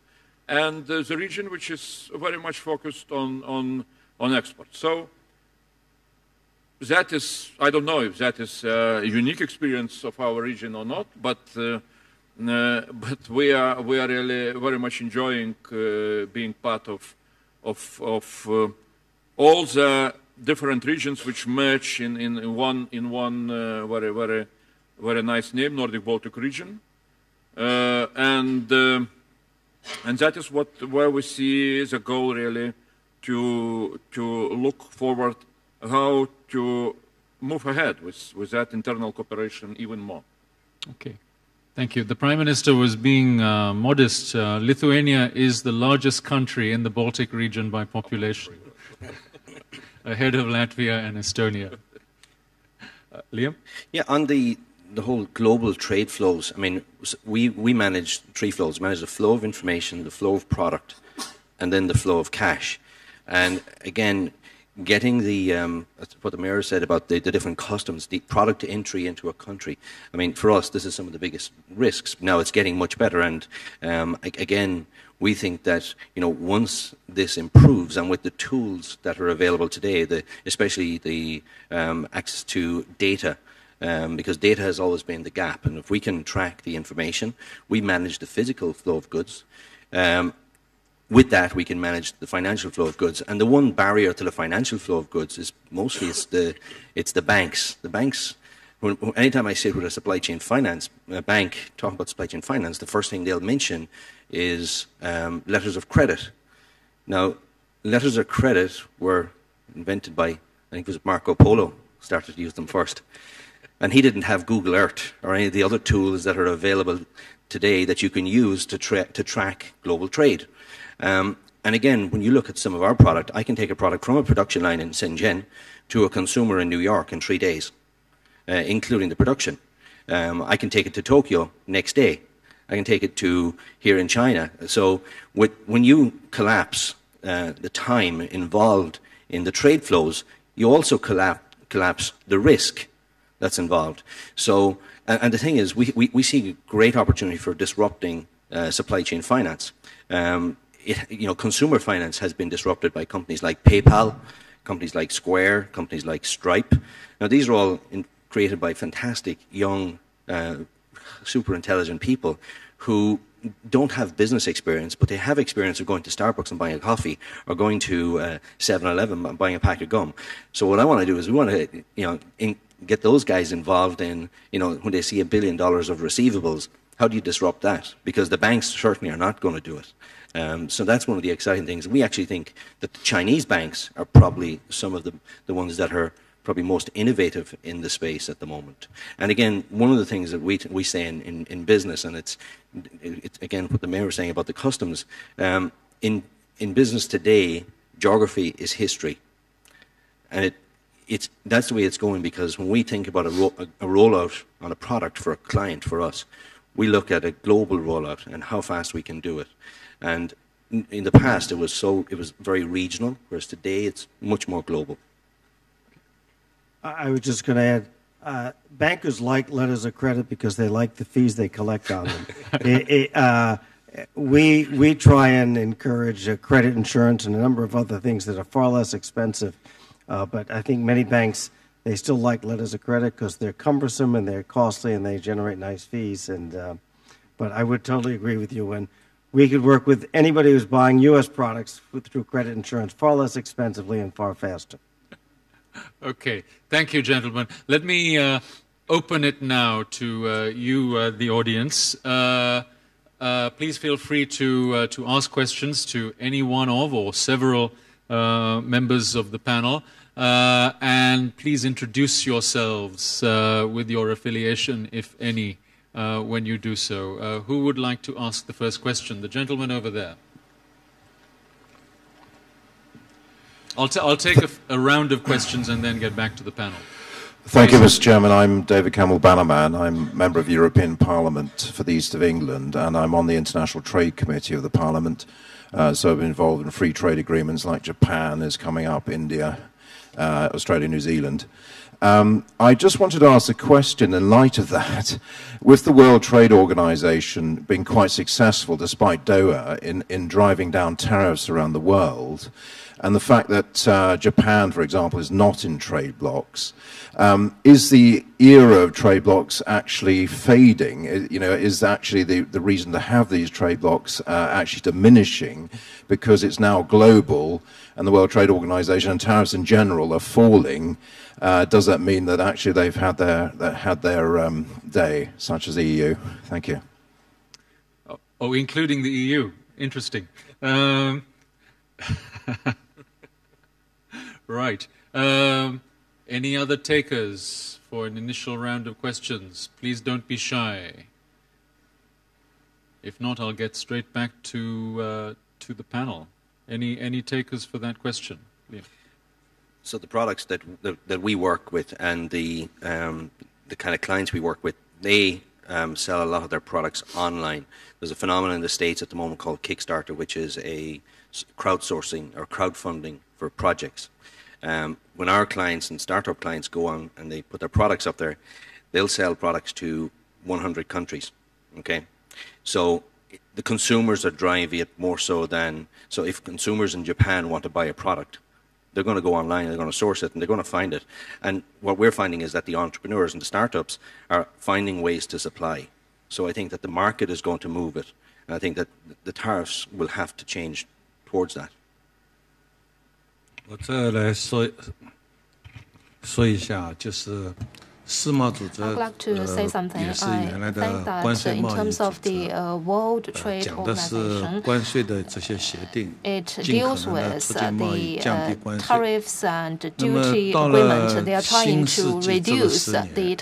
and the region which is very much focused on export. So that is, I don't know if that is a unique experience of our region or not, but we are really very much enjoying being part of all the different regions which merge in one very, very, very nice name, Nordic-Baltic region, and that is where we see the goal really to look forward how to move ahead with that internal cooperation even more. Okay. Thank you. The Prime Minister was being modest. Lithuania is the largest country in the Baltic region by population, ahead of Latvia and Estonia. Liam? Yeah, on the whole global trade flows, I mean, we manage three flows. We manage the flow of information, the flow of product, and then the flow of cash. And again, getting the, what the Mayor said about the different customs, the product entry into a country. I mean, for us, this is some of the biggest risks. Now it's getting much better, and again, we think that, you know, once this improves and with the tools that are available today, especially the access to data, because data has always been the gap, and if we can track the information, we manage the physical flow of goods. With that, we can manage the financial flow of goods. And the one barrier to the financial flow of goods is mostly it's the banks. The banks, anytime I sit with a supply chain finance bank, talk about supply chain finance, the first thing they'll mention is letters of credit. Now, letters of credit were invented by, I think it was Marco Polo, started to use them first. And he didn't have Google Earth or any of the other tools that are available today that you can use to track global trade. And again, when you look at some of our product, I can take a product from a production line in Shenzhen to a consumer in New York in 3 days, including the production. I can take it to Tokyo next day. I can take it to here in China. So when you collapse the time involved in the trade flows, you also collapse the risk that's involved. So, and the thing is, we see great opportunity for disrupting supply chain finance. You know, consumer finance has been disrupted by companies like PayPal, companies like Square, companies like Stripe. Now, these are all created by fantastic, young, super intelligent people who don't have business experience, but they have experience of going to Starbucks and buying a coffee, or going to 7-Eleven and buying a pack of gum. So what I want to do is we want to, you know, get those guys involved in, you know, when they see $1 billion of receivables, how do you disrupt that? Because the banks certainly are not going to do it. So that's one of the exciting things. We actually think that the Chinese banks are probably some of the ones that are probably most innovative in the space at the moment. And again, one of the things that we say in business, and it's again what the Mayor was saying about the customs, in business today, geography is history. And that's the way it's going, because when we think about a rollout on a product for a client, for us, we look at a global rollout and how fast we can do it. And in the past, it was very regional, whereas today it's much more global. I was just going to add, bankers like letters of credit because they like the fees they collect on them. We try and encourage credit insurance and a number of other things that are far less expensive. But I think many banks, they still like letters of credit because they're cumbersome and they're costly and they generate nice fees. And but I would totally agree with you when. We could work with anybody who's buying U.S. products through credit insurance far less expensively and far faster. Okay. Thank you, gentlemen. Let me open it now to you, the audience. Please feel free to ask questions to any one of or several members of the panel. And please introduce yourselves with your affiliation, if any. When you do so. Who would like to ask the first question? The gentleman over there. I'll take a round of questions and then get back to the panel. Thank you, Mr. Chairman. I'm David Campbell Bannerman. I'm member of the European Parliament for the East of England, and I'm on the International Trade Committee of the Parliament. So I've been involved in free trade agreements like Japan is coming up, India, Australia, New Zealand. I just wanted to ask a question in light of that. With the World Trade Organization being quite successful, despite Doha, in driving down tariffs around the world, and the fact that Japan, for example, is not in trade blocs. Is the era of trade blocs actually fading? You know, is actually the reason to have these trade blocs actually diminishing because it's now global and the World Trade Organization and tariffs in general are falling? Does that mean that actually they've had their day, such as the EU? Thank you. Oh, including the EU. Interesting. Right. Any other takers for an initial round of questions? Please don't be shy. If not, I'll get straight back to the panel. Any takers for that question? Liam. So the products that we work with and the kind of clients we work with, they sell a lot of their products online. There's a phenomenon in the States at the moment called Kickstarter, which is a crowdsourcing or crowdfunding for projects. When our clients and startup clients go on and they put their products up there, they'll sell products to 100 countries. Okay, so the consumers are driving it more so than, so if consumers in Japan want to buy a product, they're going to go online, they're going to source it, and they're going to find it. And what we're finding is that the entrepreneurs and the startups are finding ways to supply. So I think that the market is going to move it. And I think that the tariffs will have to change towards that. 我再来说一下，就是世贸组织，也是原来的关税贸易组织，讲的是关税的这些协定，尽可能的促进贸易，降低关税。那么到了新世纪这个10年，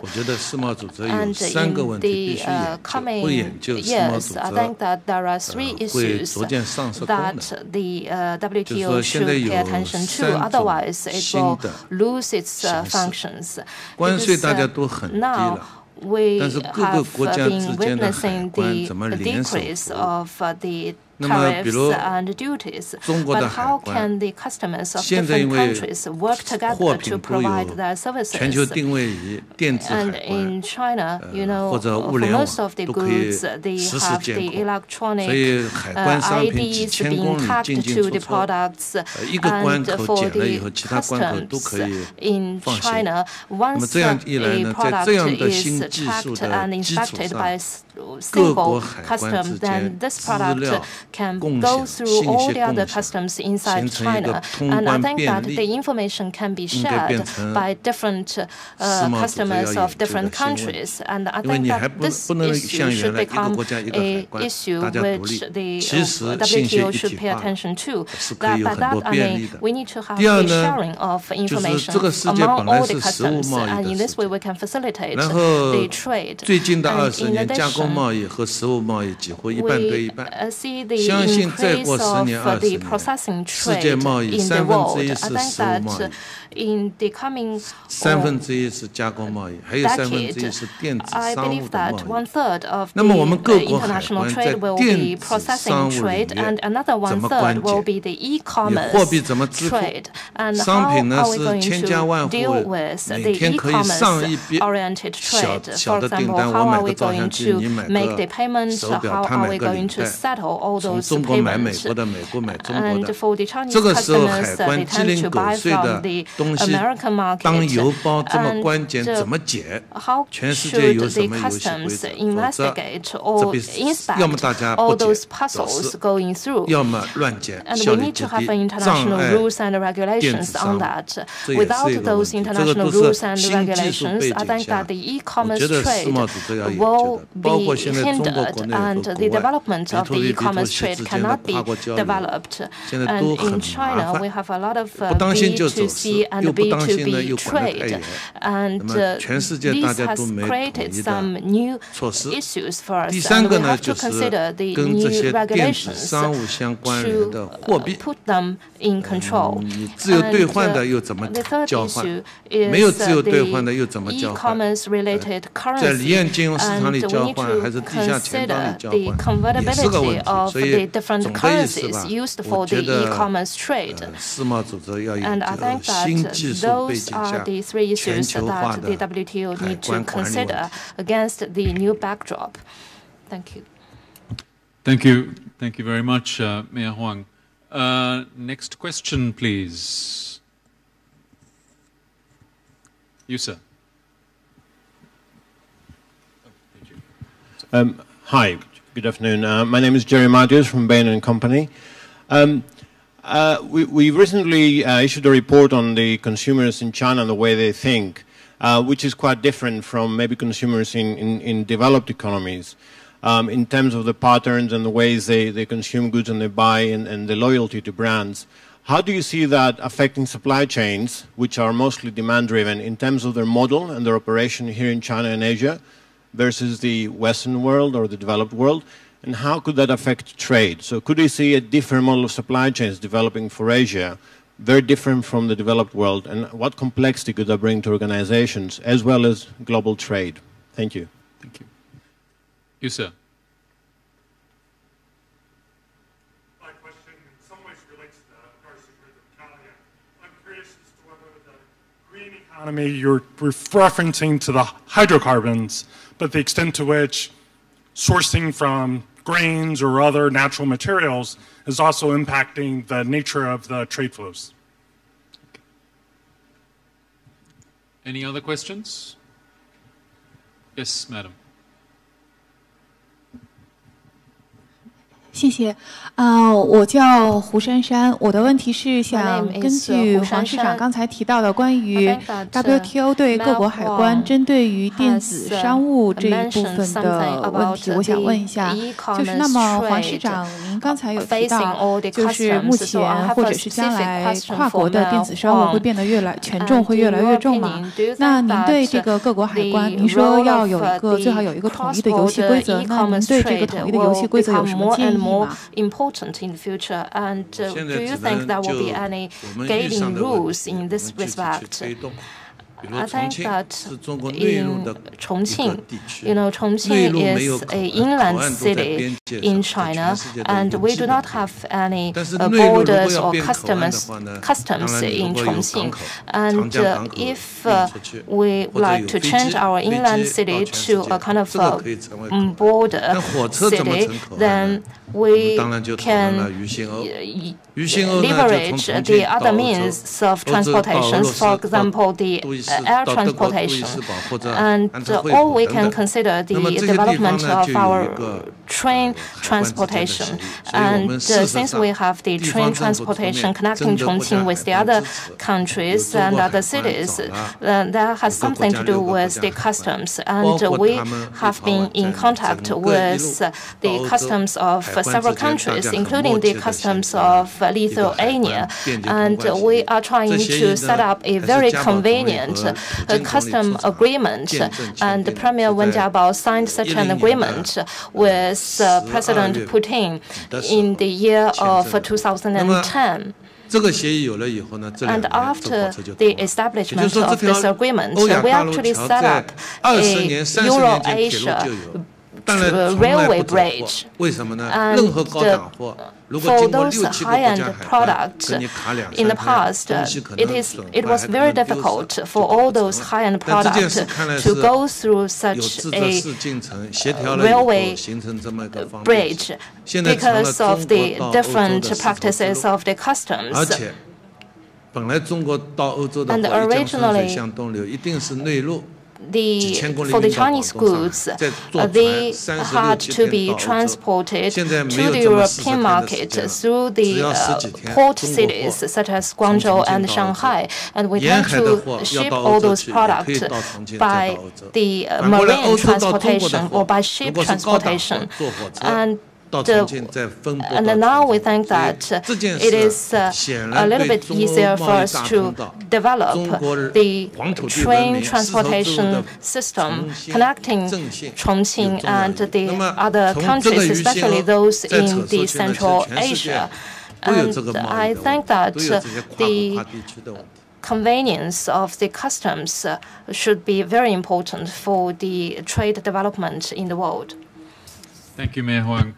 我觉得世贸组织有3个问题必须研究，不研究世贸组织会逐渐丧失功能。就是说现在有3种新的形式。 关税大家都很低了，但是各个国家之间的海关怎么联手？那么，比如中国的海关，现在因为货品都有全球定位仪、电子海关，或者物联网都可以实时监控，所以海关商品几千公里进进出出，一个关口检了以后，其他关口都可以放心。那么这样一来呢，在这样的新技术的基础上，各国海关之间资料 can go through all the other customs inside China. And I think that the information can be shared by different customers of different countries. And I think that this issue should become an issue which the WTO should pay attention to. That, by that, I mean, we need to have a sharing of information among all the customs. And in this way, we can facilitate the trade. And in addition, we see the increase of the processing trade in the world. I think that in the coming decade, I believe that 1/3 of the international trade will be processing trade, and another 1/3 will be the e-commerce trade. And how are we going to deal with the e-commerce-oriented trade? For example, how are we going to make the payments? How are we going to settle all those payments? And for the Chinese customers, they tend to buy from the American market. And how should the customs investigate or inspect all those puzzles going through? And we need to have international rules and regulations on that. Without those international rules and regulations, I think that the e-commerce trade will be hindered and the development of the e-commerce trade cannot be developed. And in China, we have a lot of B2C and B2B trade. And this has created some new issues for us. And we have to consider the new regulations to put them in control. And the third issue is the e-commerce-related currency. And we need to consider the convertibility of the different currencies used for the e-commerce trade. And I think that those are the 3 issues that the WTO need to consider against the new backdrop. Thank you. Thank you. Thank you very much, Mayor Huang. Next question, please. You, sir. Oh, thank you. Hi, good afternoon. My name is Jerry Margius from Bain & Company. We recently issued a report on the consumers in China and the way they think, which is quite different from maybe consumers in developed economies in terms of the patterns and the ways they consume goods and they buy and the loyalty to brands. How do you see that affecting supply chains, which are mostly demand-driven, in terms of their model and their operation here in China and Asia versus the Western world or the developed world? And how could that affect trade? So could we see a different model of supply chains developing for Asia, very different from the developed world? And what complexity could that bring to organizations as well as global trade? Thank you. Thank you. You, sir. My question in some ways relates to Italia. I'm curious as to whether the green economy you're referencing to the hydrocarbons, but the extent to which sourcing from grains or other natural materials is also impacting the nature of the trade flows. Any other questions? Yes, madam. More important in the future, and do you think there will be any guiding rules in this respect? I think that in Chongqing, Chongqing is an inland city in China, and we do not have any borders or customs in Chongqing. And if we like to change our inland city to a kind of a border city, then we can leverage the other means of transportation, for example, the air transportation, and or we can consider the development of our train transportation. And since we have the train transportation connecting Chongqing with the other countries and other cities, that has something to do with the customs. And we have been in contact with the customs of several countries, including the customs of Lithuania, and we are trying to set up a very convenient custom agreement. And Premier Wen Jiabao signed such an agreement with President Putin in the year of 2010. And after the establishment of this agreement, we actually set up a Euro-Asia railway bridge. And for those high-end products in the past, it was very difficult for all those high-end products to go through such a railway bridge because of the different practices of the customs. And originally, for the Chinese goods, they had to be transported to the European market through the port cities such as Guangzhou and Shanghai, and we had to ship all those products by the marine transportation or by ship transportation. And now we think that it is a little bit easier for us to develop the train transportation system connecting Chongqing and the other countries, especially those in the Central Asia. And I think that the convenience of the customs should be very important for the trade development in the world. Thank you, Mayor Huang.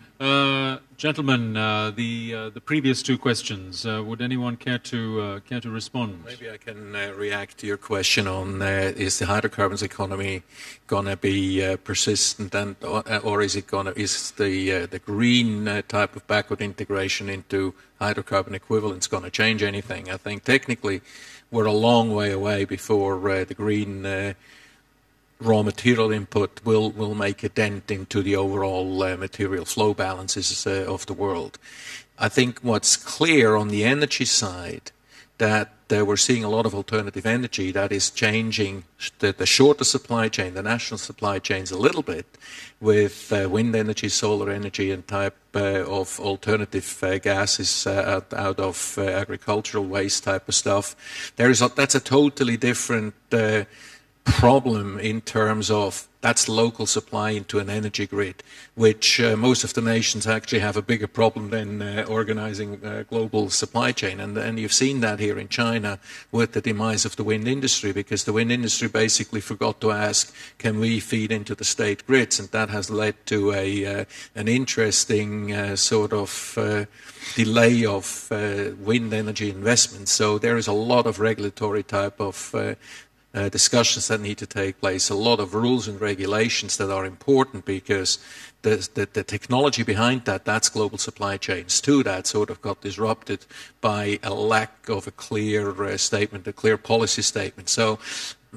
Gentlemen, the previous two questions. Would anyone care to respond? Maybe I can react to your question on is the hydrocarbons economy going to be persistent, and or is it going to the green type of backward integration into hydrocarbon equivalents going to change anything? I think technically we're a long way away before the green raw material input will make a dent into the overall material flow balances of the world. I think what's clear on the energy side that we're seeing a lot of alternative energy that is changing the shorter supply chain, the national supply chains a little bit with wind energy, solar energy and type of alternative gases out of agricultural waste type of stuff. That's a totally different problem in terms of that's local supply into an energy grid, which most of the nations actually have a bigger problem than organizing global supply chain. And you've seen that here in China with the demise of the wind industry, because the wind industry basically forgot to ask, can we feed into the state grids? And that has led to an interesting sort of delay of wind energy investments. So there is a lot of regulatory type of discussions that need to take place, a lot of rules and regulations that are important, because the technology behind that's global supply chains too, that sort of got disrupted by a lack of a clear statement, a clear policy statement. So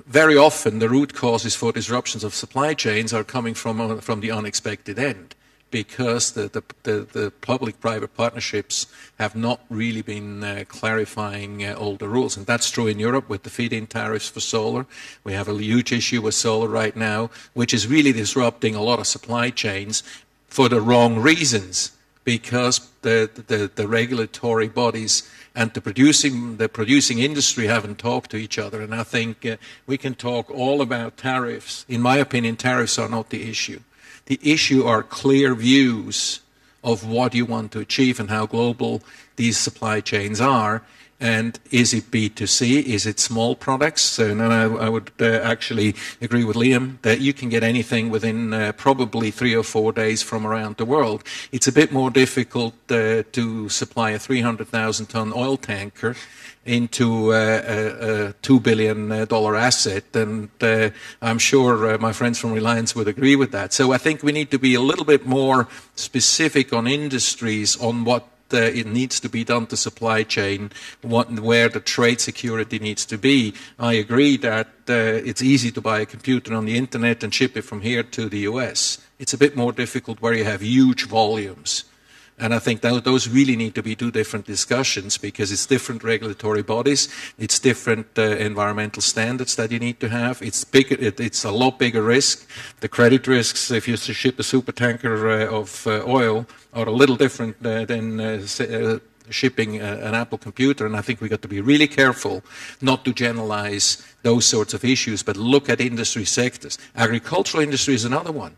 very often the root causes for disruptions of supply chains are coming from the unexpected end, because the public-private partnerships have not really been clarifying all the rules. And that's true in Europe with the feed-in tariffs for solar. We have a huge issue with solar right now, which is really disrupting a lot of supply chains for the wrong reasons, because the regulatory bodies and the producing industry haven't talked to each other. And I think we can talk all about tariffs. In my opinion, tariffs are not the issue. The issue are clear views of what you want to achieve and how global these supply chains are. And is it B2C? Is it small products? And I would actually agree with Liam that you can get anything within probably 3 or 4 days from around the world. It's a bit more difficult to supply a 300,000-ton oil tanker into a $2 billion asset. And I'm sure my friends from Reliance would agree with that. So I think we need to be a little bit more specific on industries, on what it needs to be done to supply chain, where the trade security needs to be. I agree that it's easy to buy a computer on the internet and ship it from here to the US. It's a bit more difficult where you have huge volumes. And I think those really need to be two different discussions, because it's different regulatory bodies, it's different environmental standards that you need to have. It's a lot bigger risk. The credit risks, if you ship a supertanker of oil, are a little different than shipping an Apple computer. And I think we've got to be really careful not to generalize those sorts of issues, but look at industry sectors. Agricultural industry is another one.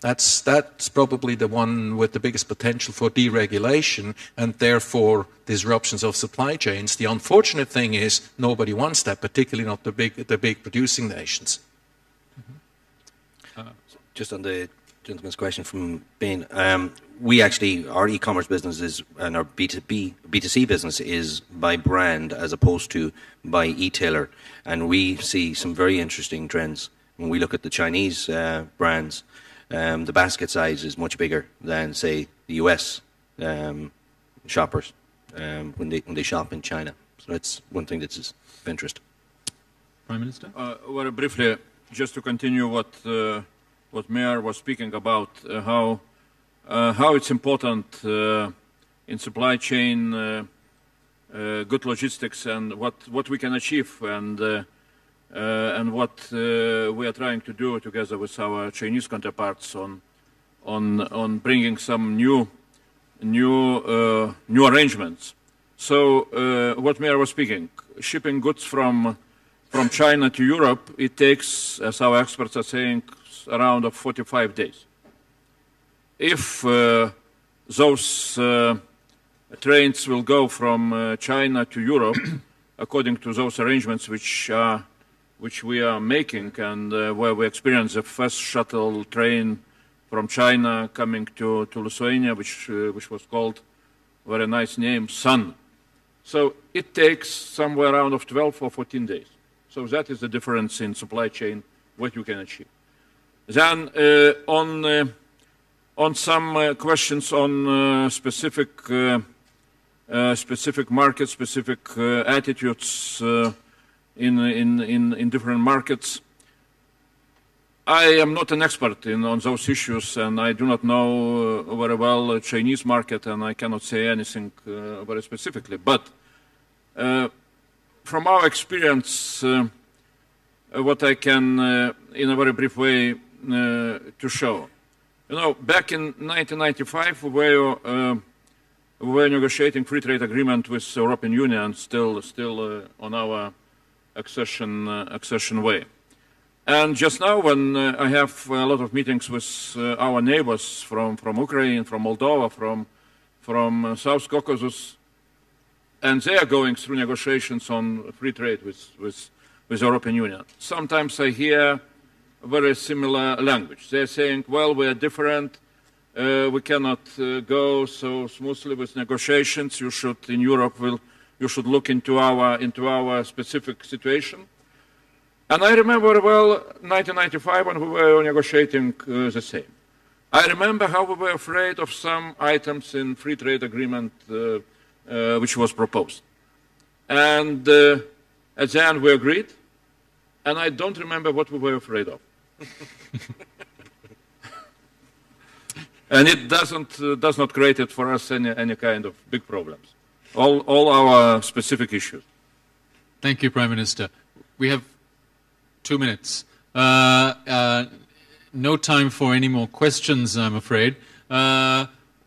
That's probably the one with the biggest potential for deregulation and therefore disruptions of supply chains. The unfortunate thing is nobody wants that, particularly not the big producing nations. Mm-hmm. Just on the gentleman's question from Bain, we actually, our e-commerce business is, and our B2C business is by brand as opposed to by e-tailer. And we see some very interesting trends. When we look at the Chinese brands, the basket size is much bigger than, say, the US shoppers when they shop in China. So that's one thing that's of interest. Prime Minister? Very briefly, just to continue what Mayor was speaking about, how it's important in supply chain, good logistics, and what we can achieve, and what we are trying to do together with our Chinese counterparts on bringing some new arrangements. So what Mayor was speaking, shipping goods from China to Europe, it takes, as our experts are saying, around 45 days. If those trains will go from China to Europe, according to those arrangements which we are making, and where we experience a fast shuttle train from China coming to Lithuania, which was called, very nice name, Sun. So it takes somewhere around of 12 or 14 days. So that is the difference in supply chain, what you can achieve. Then on some questions on specific markets, specific attitudes in different markets. I am not an expert on those issues, and I do not know very well the Chinese market, and I cannot say anything very specifically. But from our experience, what I can, in a very brief way, to show. You know, back in 1995, we were negotiating free trade agreement with the European Union, still on our accession way. And just now, when I have a lot of meetings with our neighbors from Ukraine, from Moldova, from South Caucasus, and they are going through negotiations on free trade with the European Union. Sometimes I hear very similar language. They're saying, well, we are different, we cannot go so smoothly with negotiations. You should, in Europe, you should look into our specific situation. And I remember well 1995 when we were negotiating the same. I remember how we were afraid of some items in free trade agreement which was proposed. And at the end we agreed, and I don't remember what we were afraid of. And it does not create it for us any kind of big problems. All our specific issues. Thank you, Prime Minister. We have 2 minutes. No time for any more questions, I'm afraid.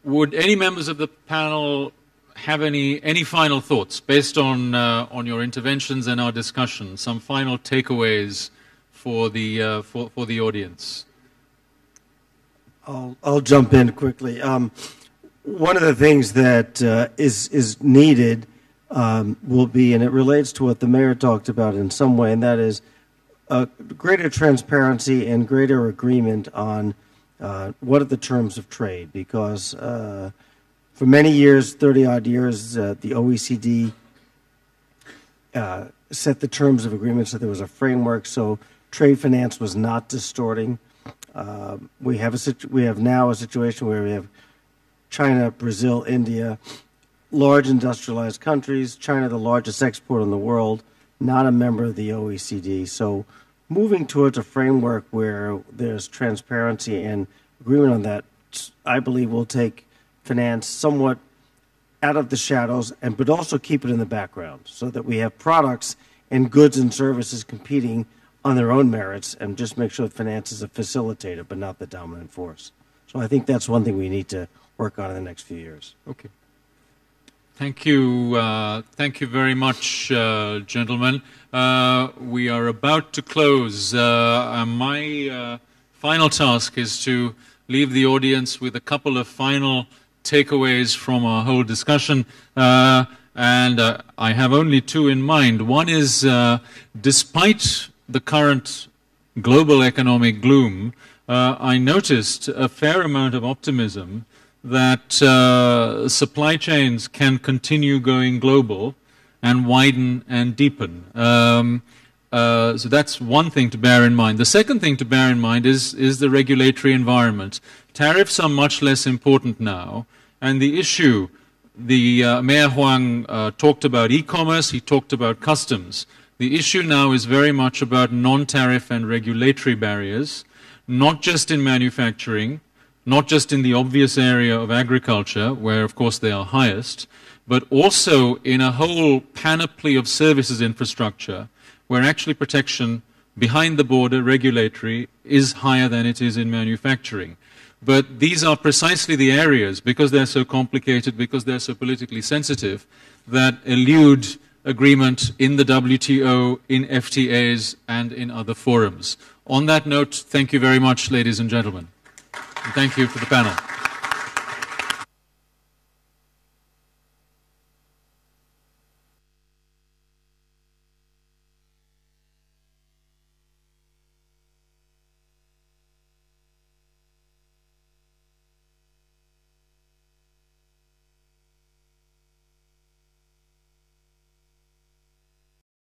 Would any members of the panel have any final thoughts based on your interventions and our discussion? Some final takeaways for the audience. I'll jump in quickly. One of the things that is needed will be, and it relates to what the mayor talked about in some way, and that is greater transparency and greater agreement on what are the terms of trade, because for many years, 30-odd years, the OECD set the terms of agreement, so there was a framework, so trade finance was not distorting. We have now a situation where we have China, Brazil, India, large industrialized countries, China the largest exporter in the world, not a member of the OECD. So moving towards a framework where there's transparency and agreement on that, I believe will take finance somewhat out of the shadows, but also keep it in the background so that we have products and goods and services competing on their own merits, and just make sure that finance is a facilitator but not the dominant force. So I think that's one thing we need to work on in the next few years. Okay. Thank you very much, gentlemen. We are about to close. My final task is to leave the audience with a couple of final takeaways from our whole discussion, and I have only two in mind. One is, despite the current global economic gloom, I noticed a fair amount of optimism that supply chains can continue going global and widen and deepen. So that's one thing to bear in mind. The second thing to bear in mind is the regulatory environment. Tariffs are much less important now, and the issue, the Mayor Huang talked about e-commerce, he talked about customs. The issue now is very much about non-tariff and regulatory barriers, not just in manufacturing, not just in the obvious area of agriculture, where of course they are highest, but also in a whole panoply of services infrastructure, where actually protection behind the border, regulatory, is higher than it is in manufacturing. But these are precisely the areas, because they're so complicated, because they're so politically sensitive, that elude agreement in the WTO, in FTAs, and in other forums. On that note, thank you very much, ladies and gentlemen. Thank you for the panel.